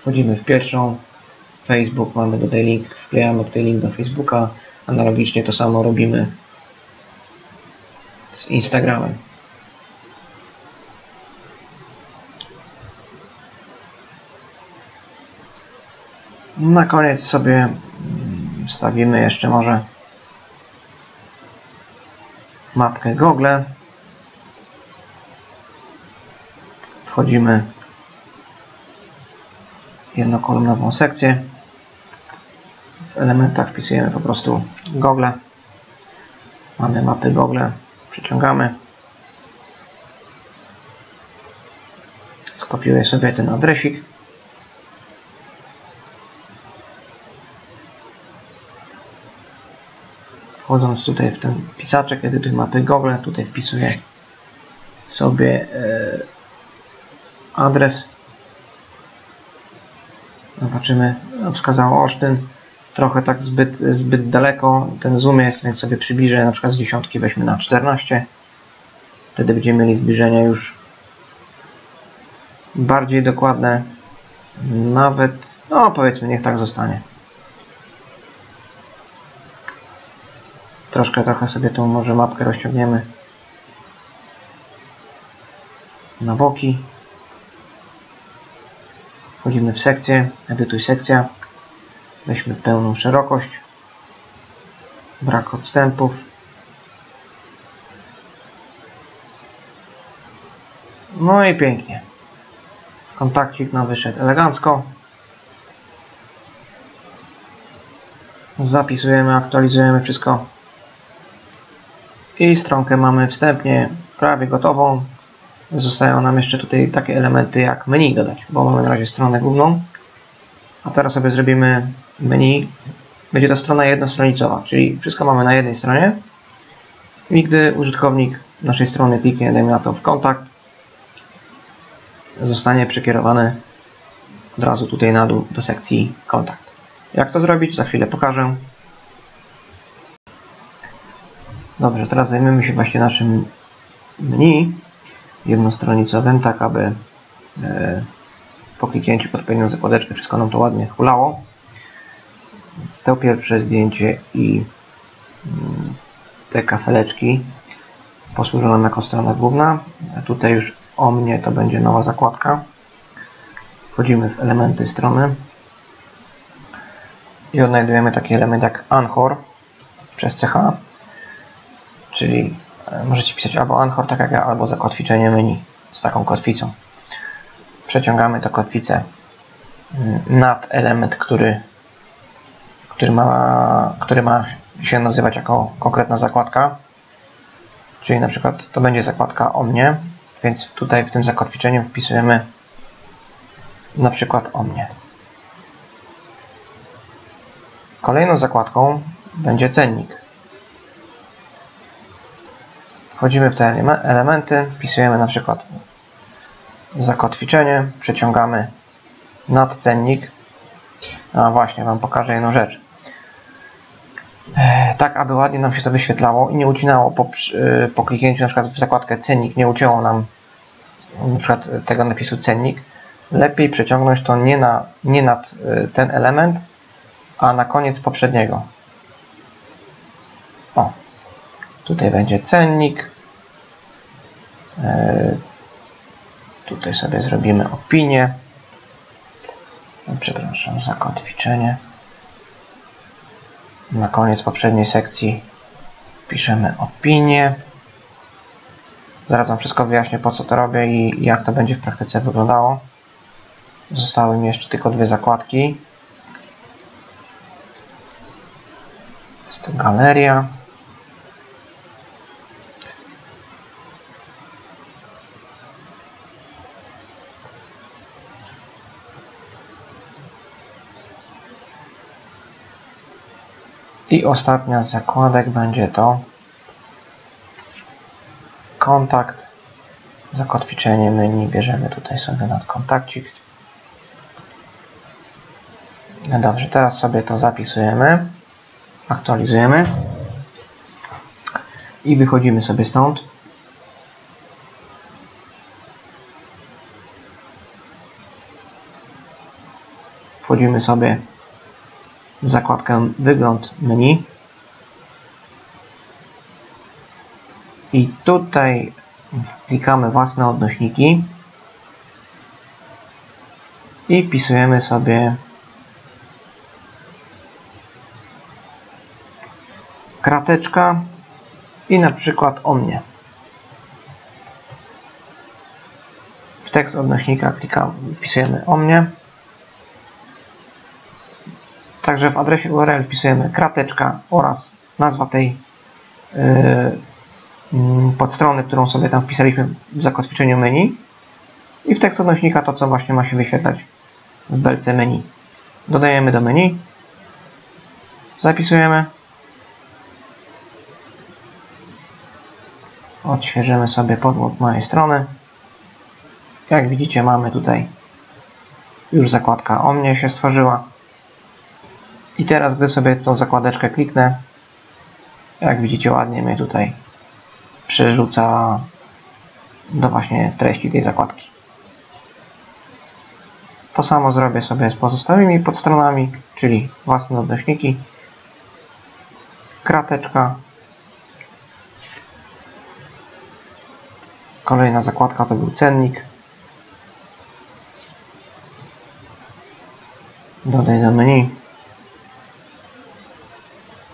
Wchodzimy w pierwszą. Facebook, mamy tutaj link, wklejamy tutaj link do Facebooka. Analogicznie to samo robimy z Instagramem. Na koniec sobie wstawimy jeszcze może mapkę Google. Wchodzimy w jednokolumnową sekcję. W elementach wpisujemy po prostu Google. Mamy mapy Google. Przyciągamy. Skopiuję sobie ten adresik. Wchodząc tutaj w ten pisaczek, edytuj mapy Google, tutaj wpisuję sobie adres. Zobaczymy, wskazało Olsztyn, trochę tak zbyt daleko, ten zoom jest, więc sobie przybliżę, na przykład z 10 weźmy na 14. Wtedy będziemy mieli zbliżenia już bardziej dokładne, nawet, no powiedzmy, niech tak zostanie. Trochę sobie tą może mapkę rozciągniemy na boki. Wchodzimy w sekcję, edytuj sekcja. Weźmy pełną szerokość. Brak odstępów. No i pięknie. Kontakcik nam wyszedł elegancko. Zapisujemy, aktualizujemy wszystko. I stronkę mamy wstępnie prawie gotową. Zostają nam jeszcze tutaj takie elementy jak menu dodać, bo mamy na razie stronę główną. A teraz sobie zrobimy menu. Będzie to strona jednostronicowa, czyli wszystko mamy na jednej stronie. I gdy użytkownik naszej strony kliknie, dajmy na to w kontakt, zostanie przekierowany od razu tutaj na dół do sekcji kontakt. Jak to zrobić? Za chwilę pokażę. Dobrze, teraz zajmiemy się właśnie naszym menu jednostronicowym, tak aby po kliknięciu pod odpowiednią zakładeczkę wszystko nam to ładnie hulało. To pierwsze zdjęcie i te kafeleczki posłużą nam jako strona główna. Tutaj już o mnie to będzie nowa zakładka. Wchodzimy w elementy strony i odnajdujemy taki element jak anchor przez CH. Czyli możecie pisać albo anchor, tak jak ja, albo zakotwiczenie menu z taką kotwicą. Przeciągamy tę kotwicę nad element, który ma się nazywać jako konkretna zakładka. Czyli na przykład to będzie zakładka o mnie, więc tutaj w tym zakotwiczeniu wpisujemy na przykład o mnie. Kolejną zakładką będzie cennik. Wchodzimy w te elementy, wpisujemy na przykład zakotwiczenie, przeciągamy nad cennik. A właśnie, Wam pokażę jedną rzecz. Tak, aby ładnie nam się to wyświetlało i nie ucinało po kliknięciu na przykład w zakładkę cennik, nie ucięło nam na przykład tego napisu cennik. Lepiej przeciągnąć to nie nad ten element, a na koniec poprzedniego. O. Tutaj będzie cennik. Tutaj sobie zrobimy opinię. Przepraszam, zakotwiczenie. Na koniec poprzedniej sekcji piszemy opinię. Zaraz Wam wszystko wyjaśnię, po co to robię i jak to będzie w praktyce wyglądało. Zostały mi jeszcze tylko dwie zakładki. Jest to galeria. I ostatnia z zakładek będzie to kontakt zakotwiczenie menu, bierzemy tutaj sobie nadkontakcik. No dobrze, teraz sobie to zapisujemy, aktualizujemy i wychodzimy sobie stąd. Wchodzimy sobie w zakładkę wygląd menu i tutaj klikamy własne odnośniki i wpisujemy sobie krateczka i na przykład o mnie. W tekst odnośnika wpisujemy o mnie. Także w adresie URL wpisujemy krateczka oraz nazwa tej podstrony, którą sobie tam wpisaliśmy w zakotwiczeniu menu i w tekst odnośnika to, co właśnie ma się wyświetlać w belce menu. Dodajemy do menu, zapisujemy, odświeżymy sobie podgląd mojej strony. Jak widzicie, mamy tutaj już zakładka o mnie się stworzyła. I teraz, gdy sobie tą zakładeczkę kliknę, jak widzicie, ładnie mnie tutaj przerzuca do właśnie treści tej zakładki. To samo zrobię sobie z pozostałymi podstronami, czyli własne odnośniki, krateczka, kolejna zakładka to był cennik, dodaj do menu,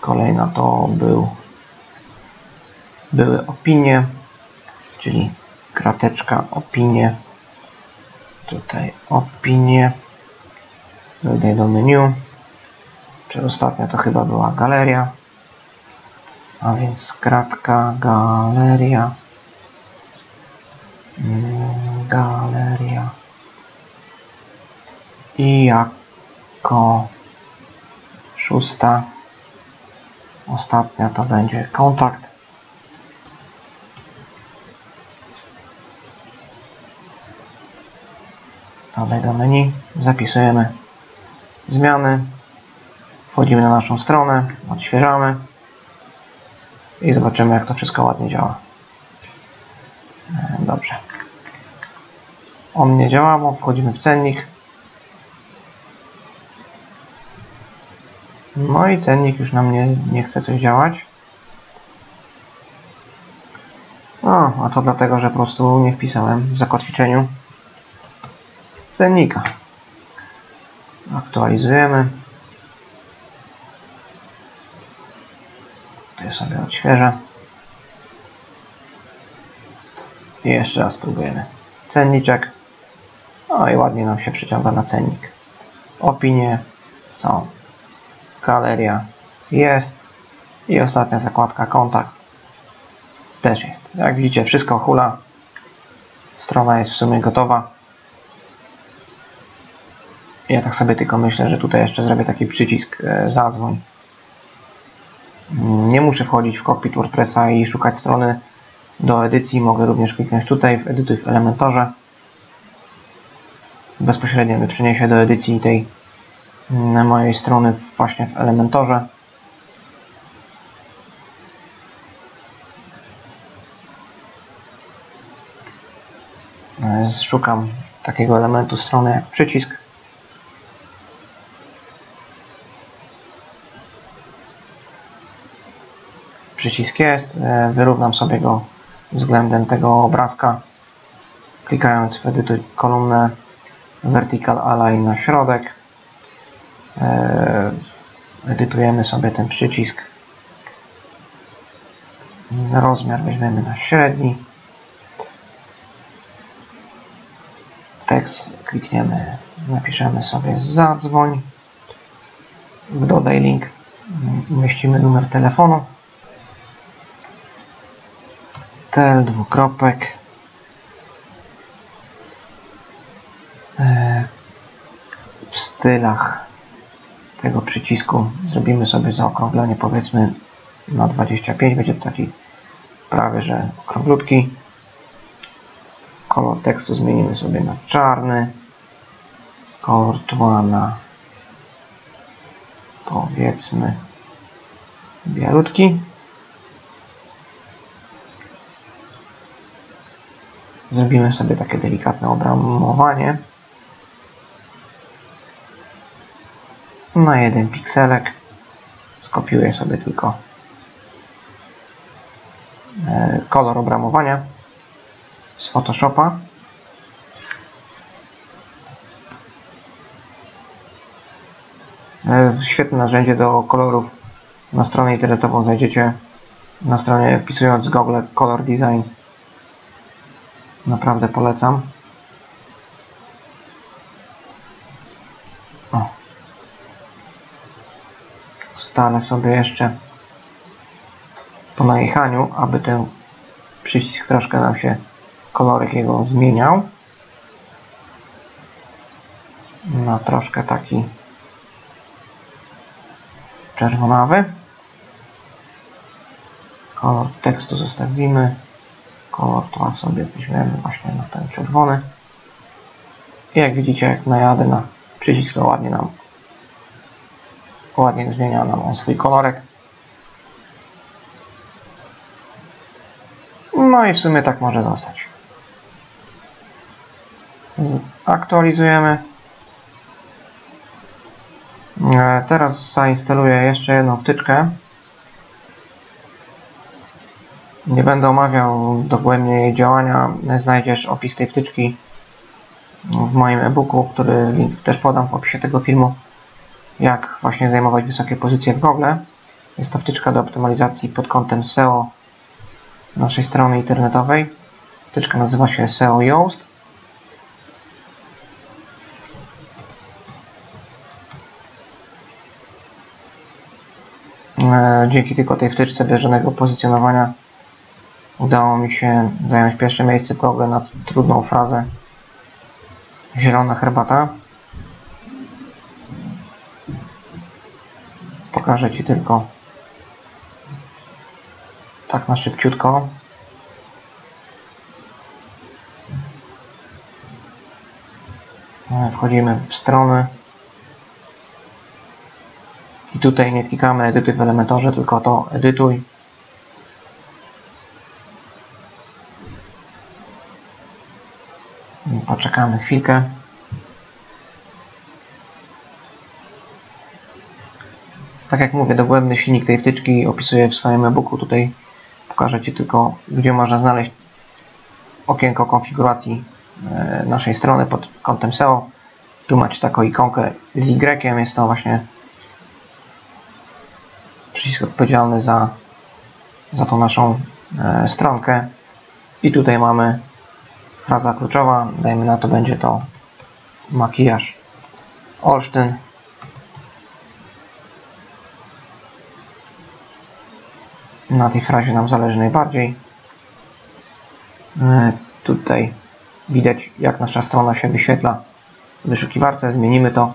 kolejna to były opinie, czyli krateczka, opinie, tutaj opinie, dodaj do menu, czy ostatnia to chyba była galeria, a więc kratka, galeria, galeria i jako szósta, ostatnia to będzie kontakt. Dodaj do menu, zapisujemy zmiany, wchodzimy na naszą stronę, odświeżamy i zobaczymy, jak to wszystko ładnie działa. Dobrze. O mnie działało, wchodzimy w cennik. No i cennik już na mnie nie chce coś działać. No, a to dlatego, że po prostu nie wpisałem w zakotwiczeniu cennika. Aktualizujemy. Tutaj sobie odświeżę. I jeszcze raz spróbujemy. Cenniczek. No i ładnie nam się przyciąga na cennik. Opinie są. Galeria jest. I ostatnia zakładka kontakt też jest. Jak widzicie, wszystko hula. Strona jest w sumie gotowa. Ja tak sobie tylko myślę, że tutaj jeszcze zrobię taki przycisk zadzwoń. Nie muszę wchodzić w cockpit WordPressa i szukać strony do edycji. Mogę również kliknąć tutaj w edytuj w Elementorze. Bezpośrednio mnie przeniesie do edycji tej mojej strony właśnie w Elementorze. Szukam takiego elementu strony jak przycisk. Przycisk jest, wyrównam sobie go względem tego obrazka, klikając w edytuj kolumnę vertical align na środek, edytujemy sobie ten przycisk, rozmiar weźmiemy na średni, tekst klikniemy, napiszemy sobie zadzwoń, w dodaj link umieścimy numer telefonu, dwukropek, w stylach tego przycisku zrobimy sobie zaokrąglenie, powiedzmy na 25, będzie to taki prawie że okrąglutki, tekstu zmienimy sobie na czarny. Kolor tła na, powiedzmy, białutki. Zrobimy sobie takie delikatne obramowanie na jeden pikselek. Skopiuję sobie tylko kolor obramowania z Photoshopa. Świetne narzędzie do kolorów. Na stronę internetową znajdziecie na stronie, wpisując Google Color Design. Naprawdę polecam. O. Stanę sobie jeszcze po najechaniu, aby ten przycisk troszkę nam się, kolorek jego zmieniał. Na troszkę taki czerwonawy. Kolor tekstu zostawimy. Kolor tła sobie weźmiemy właśnie na ten czerwony. I jak widzicie, jak najadę na przycisk, to ładnie zmienia nam on swój kolorek. No i w sumie tak może zostać. Aktualizujemy. Teraz zainstaluję jeszcze jedną wtyczkę. Nie będę omawiał dogłębnie jej działania. Znajdziesz opis tej wtyczki w moim e-booku, który link też podam w opisie tego filmu. Jak właśnie zajmować wysokie pozycje w Google. Jest to wtyczka do optymalizacji pod kątem SEO naszej strony internetowej. Wtyczka nazywa się SEO Yoast. Dzięki tylko tej wtyczce bieżącego pozycjonowania udało mi się zająć pierwsze miejsce w Google na trudną frazę zielona herbata. Pokażę Ci tylko tak na szybciutko. Wchodzimy w stronę. I tutaj nie klikamy edytuj w Elementorze, tylko to edytuj. Poczekamy chwilkę. Tak jak mówię, dogłębny silnik tej wtyczki opisuję w swoim e-booku. Tutaj pokażę Ci tylko, gdzie można znaleźć okienko konfiguracji naszej strony pod kątem SEO. Tu macie taką ikonkę z Y, jest to właśnie przycisk odpowiedzialny za tą naszą stronkę. I tutaj mamy fraza kluczowa, dajmy na to, będzie to makijaż Olsztyn. Na tej frazie nam zależy najbardziej. Tutaj widać, jak nasza strona się wyświetla w wyszukiwarce. Zmienimy to.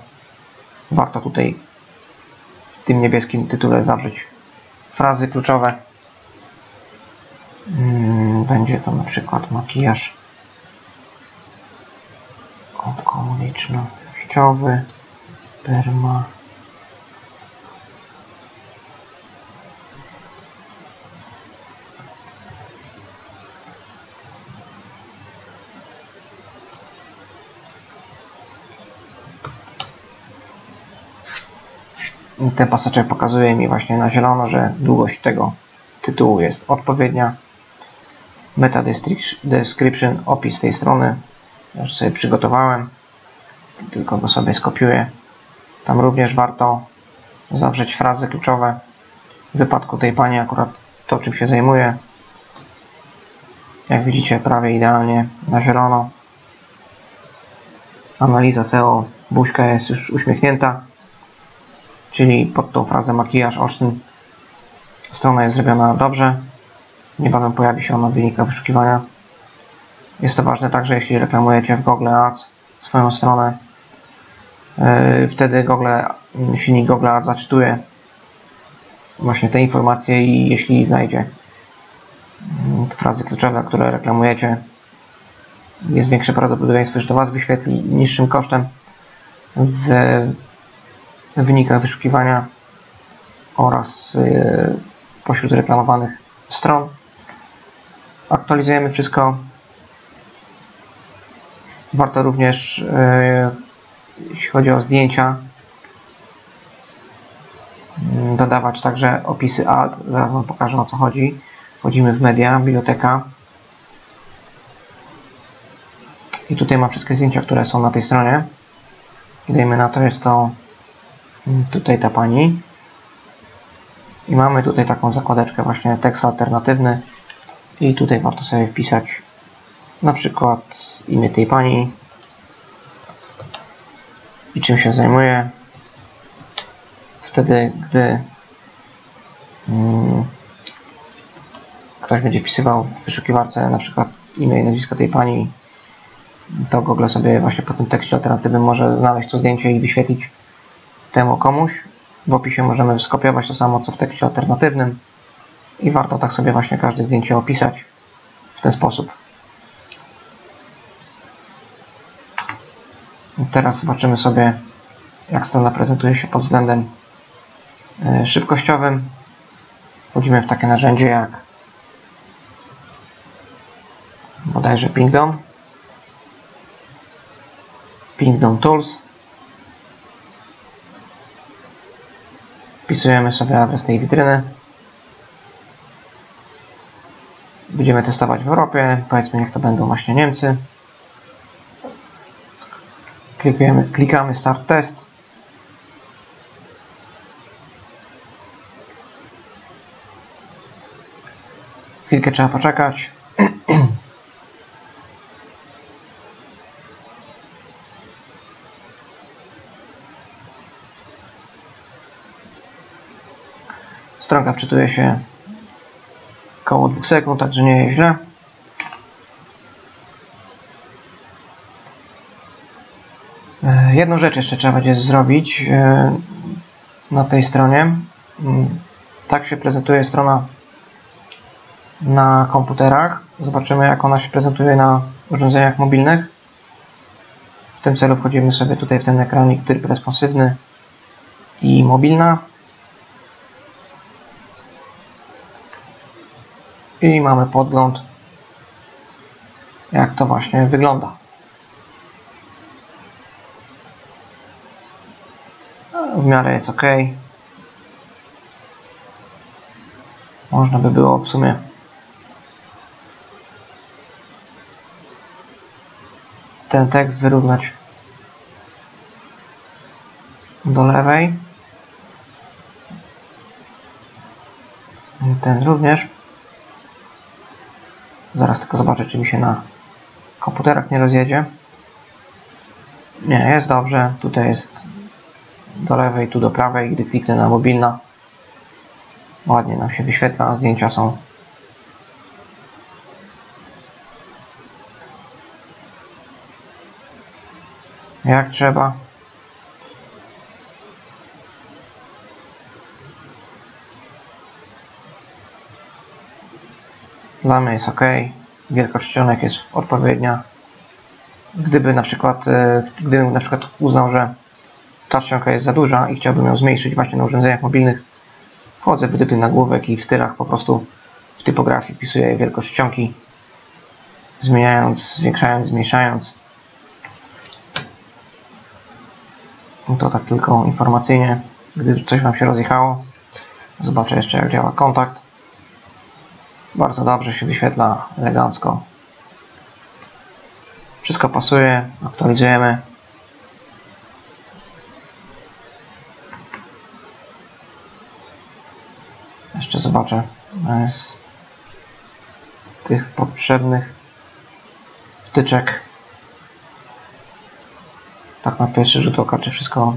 Warto tutaj w tym niebieskim tytule zawrzeć frazy kluczowe. Będzie to na przykład makijaż okolicznościowy, Ten pasażer pokazuje mi właśnie na zielono, że długość tego tytułu jest odpowiednia. Meta description, opis tej strony, ja już sobie przygotowałem, tylko go sobie skopiuję. Tam również warto zawrzeć frazy kluczowe. W wypadku tej pani akurat to, czym się zajmuję. Jak widzicie, prawie idealnie na zielono. Analiza SEO, buźka jest już uśmiechnięta. Czyli pod tą frazę makijaż Olsztyn strona jest zrobiona dobrze. Niebawem pojawi się ona w wynikach wyszukiwania. Jest to ważne także, jeśli reklamujecie w Google Ads swoją stronę. Wtedy silnik Google Ads zaczytuje właśnie te informacje i jeśli znajdzie frazy kluczowe, które reklamujecie, jest większe prawdopodobieństwo, że to Was wyświetli niższym kosztem w wynikach wyszukiwania oraz pośród reklamowanych stron. Aktualizujemy wszystko. Warto również, jeśli chodzi o zdjęcia, dodawać także opisy ad. Zaraz Wam pokażę, o co chodzi. Wchodzimy w media, biblioteka. I tutaj mam wszystkie zdjęcia, które są na tej stronie. Dajmy na to, jest to tutaj ta pani. I mamy tutaj taką zakładeczkę właśnie tekst alternatywny. I tutaj warto sobie wpisać na przykład imię tej pani i czym się zajmuje. Wtedy, gdy ktoś będzie wpisywał w wyszukiwarce na przykład imię i nazwisko tej pani, to Google sobie właśnie po tym tekście alternatywnym może znaleźć to zdjęcie i wyświetlić temu komuś. W opisie możemy skopiować to samo, co w tekście alternatywnym i warto tak sobie właśnie każde zdjęcie opisać w ten sposób. Teraz zobaczymy sobie, jak strona prezentuje się pod względem szybkościowym. Wchodzimy w takie narzędzie jak bodajże Pingdom, Pingdom Tools. Wpisujemy sobie adres tej witryny. Będziemy testować w Europie, powiedzmy niech to będą właśnie Niemcy. Klikamy Start Test. Chwilkę trzeba poczekać. Stronka wczytuje się około 2 sekund, także nie jest źle. Jedną rzecz jeszcze trzeba będzie zrobić na tej stronie. Tak się prezentuje strona na komputerach. Zobaczymy, jak ona się prezentuje na urządzeniach mobilnych. W tym celu wchodzimy sobie tutaj w ten ekranik tryb responsywny i mobilna. I mamy podgląd, jak to właśnie wygląda. W miarę jest ok. Można by było w sumie ten tekst wyrównać do lewej. Ten również. Zaraz tylko zobaczę, czy mi się na komputerach nie rozjedzie. Nie, jest dobrze. Tutaj jest do lewej, tu do prawej. Gdy kliknę na mobilna, ładnie nam się wyświetla, a zdjęcia są jak trzeba. Dla mnie jest ok. Wielkość czcionek jest odpowiednia. Gdybym na przykład uznał, że ta czcionka jest za duża i chciałbym ją zmniejszyć właśnie na urządzeniach mobilnych, wchodzę w edyty nagłówek i w stylach po prostu w typografii wpisuję wielkość czcionki, zmieniając, zwiększając, zmniejszając. To tak tylko informacyjnie, gdy coś Wam się rozjechało. Zobaczę jeszcze, jak działa kontakt. Bardzo dobrze się wyświetla, elegancko. Wszystko pasuje, aktualizujemy. Jeszcze zobaczę z tych poprzednich wtyczek. Tak na pierwszy rzut oka, czy wszystko.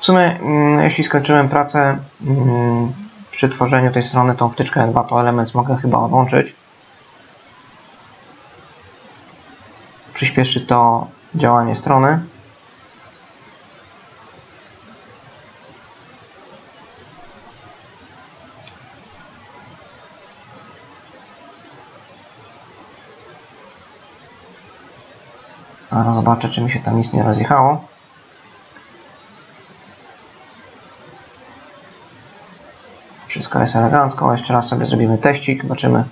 W sumie, jeśli skończyłem pracę przy tworzeniu tej strony, tą wtyczkę Envato Elements mogę chyba odłączyć. Przyspieszy to działanie strony. Zobaczę, czy mi się tam nic nie rozjechało. Wszystko jest elegancko. Jeszcze raz sobie zrobimy teścik. Zobaczymy,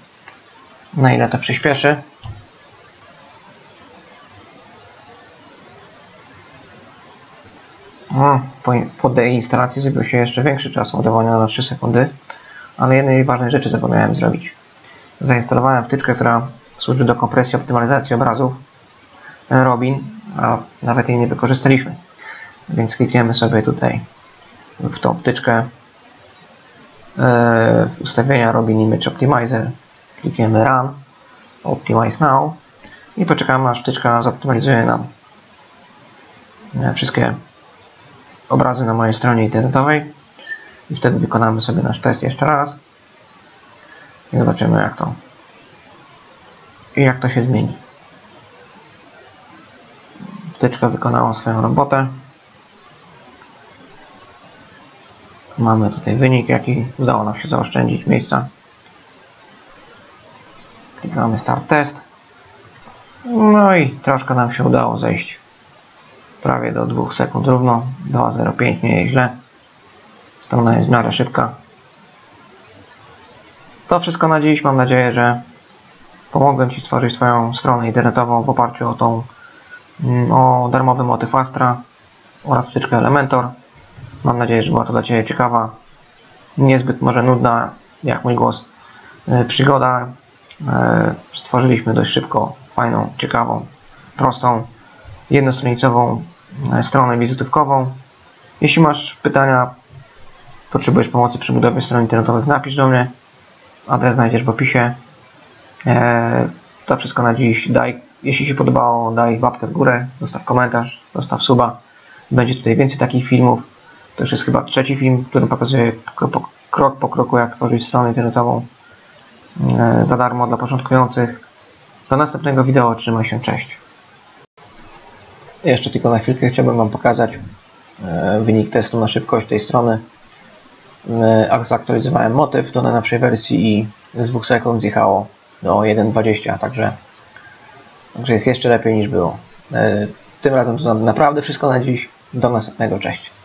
na ile to przyspieszy. Po deinstalacji zrobił się jeszcze większy czas ładowania na 3 sekundy, ale jednej ważnej rzeczy zapomniałem zrobić. Zainstalowałem wtyczkę, która służy do kompresji optymalizacji obrazów Robin, a nawet jej nie wykorzystaliśmy. Więc klikniemy sobie tutaj w tą wtyczkę ustawienia Robin Image Optimizer. Klikniemy Run, Optimize Now i poczekamy, aż wtyczka zoptymalizuje nam wszystkie obrazy na mojej stronie internetowej i wtedy wykonamy sobie nasz test jeszcze raz i zobaczymy, jak to się zmieni. Wtyczka wykonała swoją robotę. Mamy tutaj wynik, jaki udało nam się zaoszczędzić miejsca. Klikamy Start Test. No i troszkę nam się udało zejść. Prawie do 2 sekund równo, 2.05, nie jest źle. Strona jest w miarę szybka. To wszystko na dziś. Mam nadzieję, że pomogłem Ci stworzyć Twoją stronę internetową w oparciu o darmowy motyw Astra oraz wtyczkę Elementor. Mam nadzieję, że była to dla Ciebie ciekawa, niezbyt może nudna, jak mój głos, przygoda. Stworzyliśmy dość szybko fajną, ciekawą, prostą, jednostronicową stronę wizytówkową. Jeśli masz pytania, potrzebujesz pomocy przy budowie stron internetowych, napisz do mnie. Adres znajdziesz w opisie. To wszystko na dziś. Jeśli się podobało, daj łapkę w górę, zostaw komentarz, zostaw suba. Będzie tutaj więcej takich filmów. To już jest chyba 3. film, który pokazuje krok po kroku, jak tworzyć stronę internetową za darmo dla początkujących. Do następnego wideo. Trzymaj się. Cześć. Jeszcze tylko na chwilkę chciałbym Wam pokazać wynik testu na szybkość tej strony. Zaktualizowałem motyw do najnowszej wersji i z 2 sekund zjechało do 1.20, także jest jeszcze lepiej niż było. Tym razem to naprawdę wszystko na dziś. Do następnego. Cześć.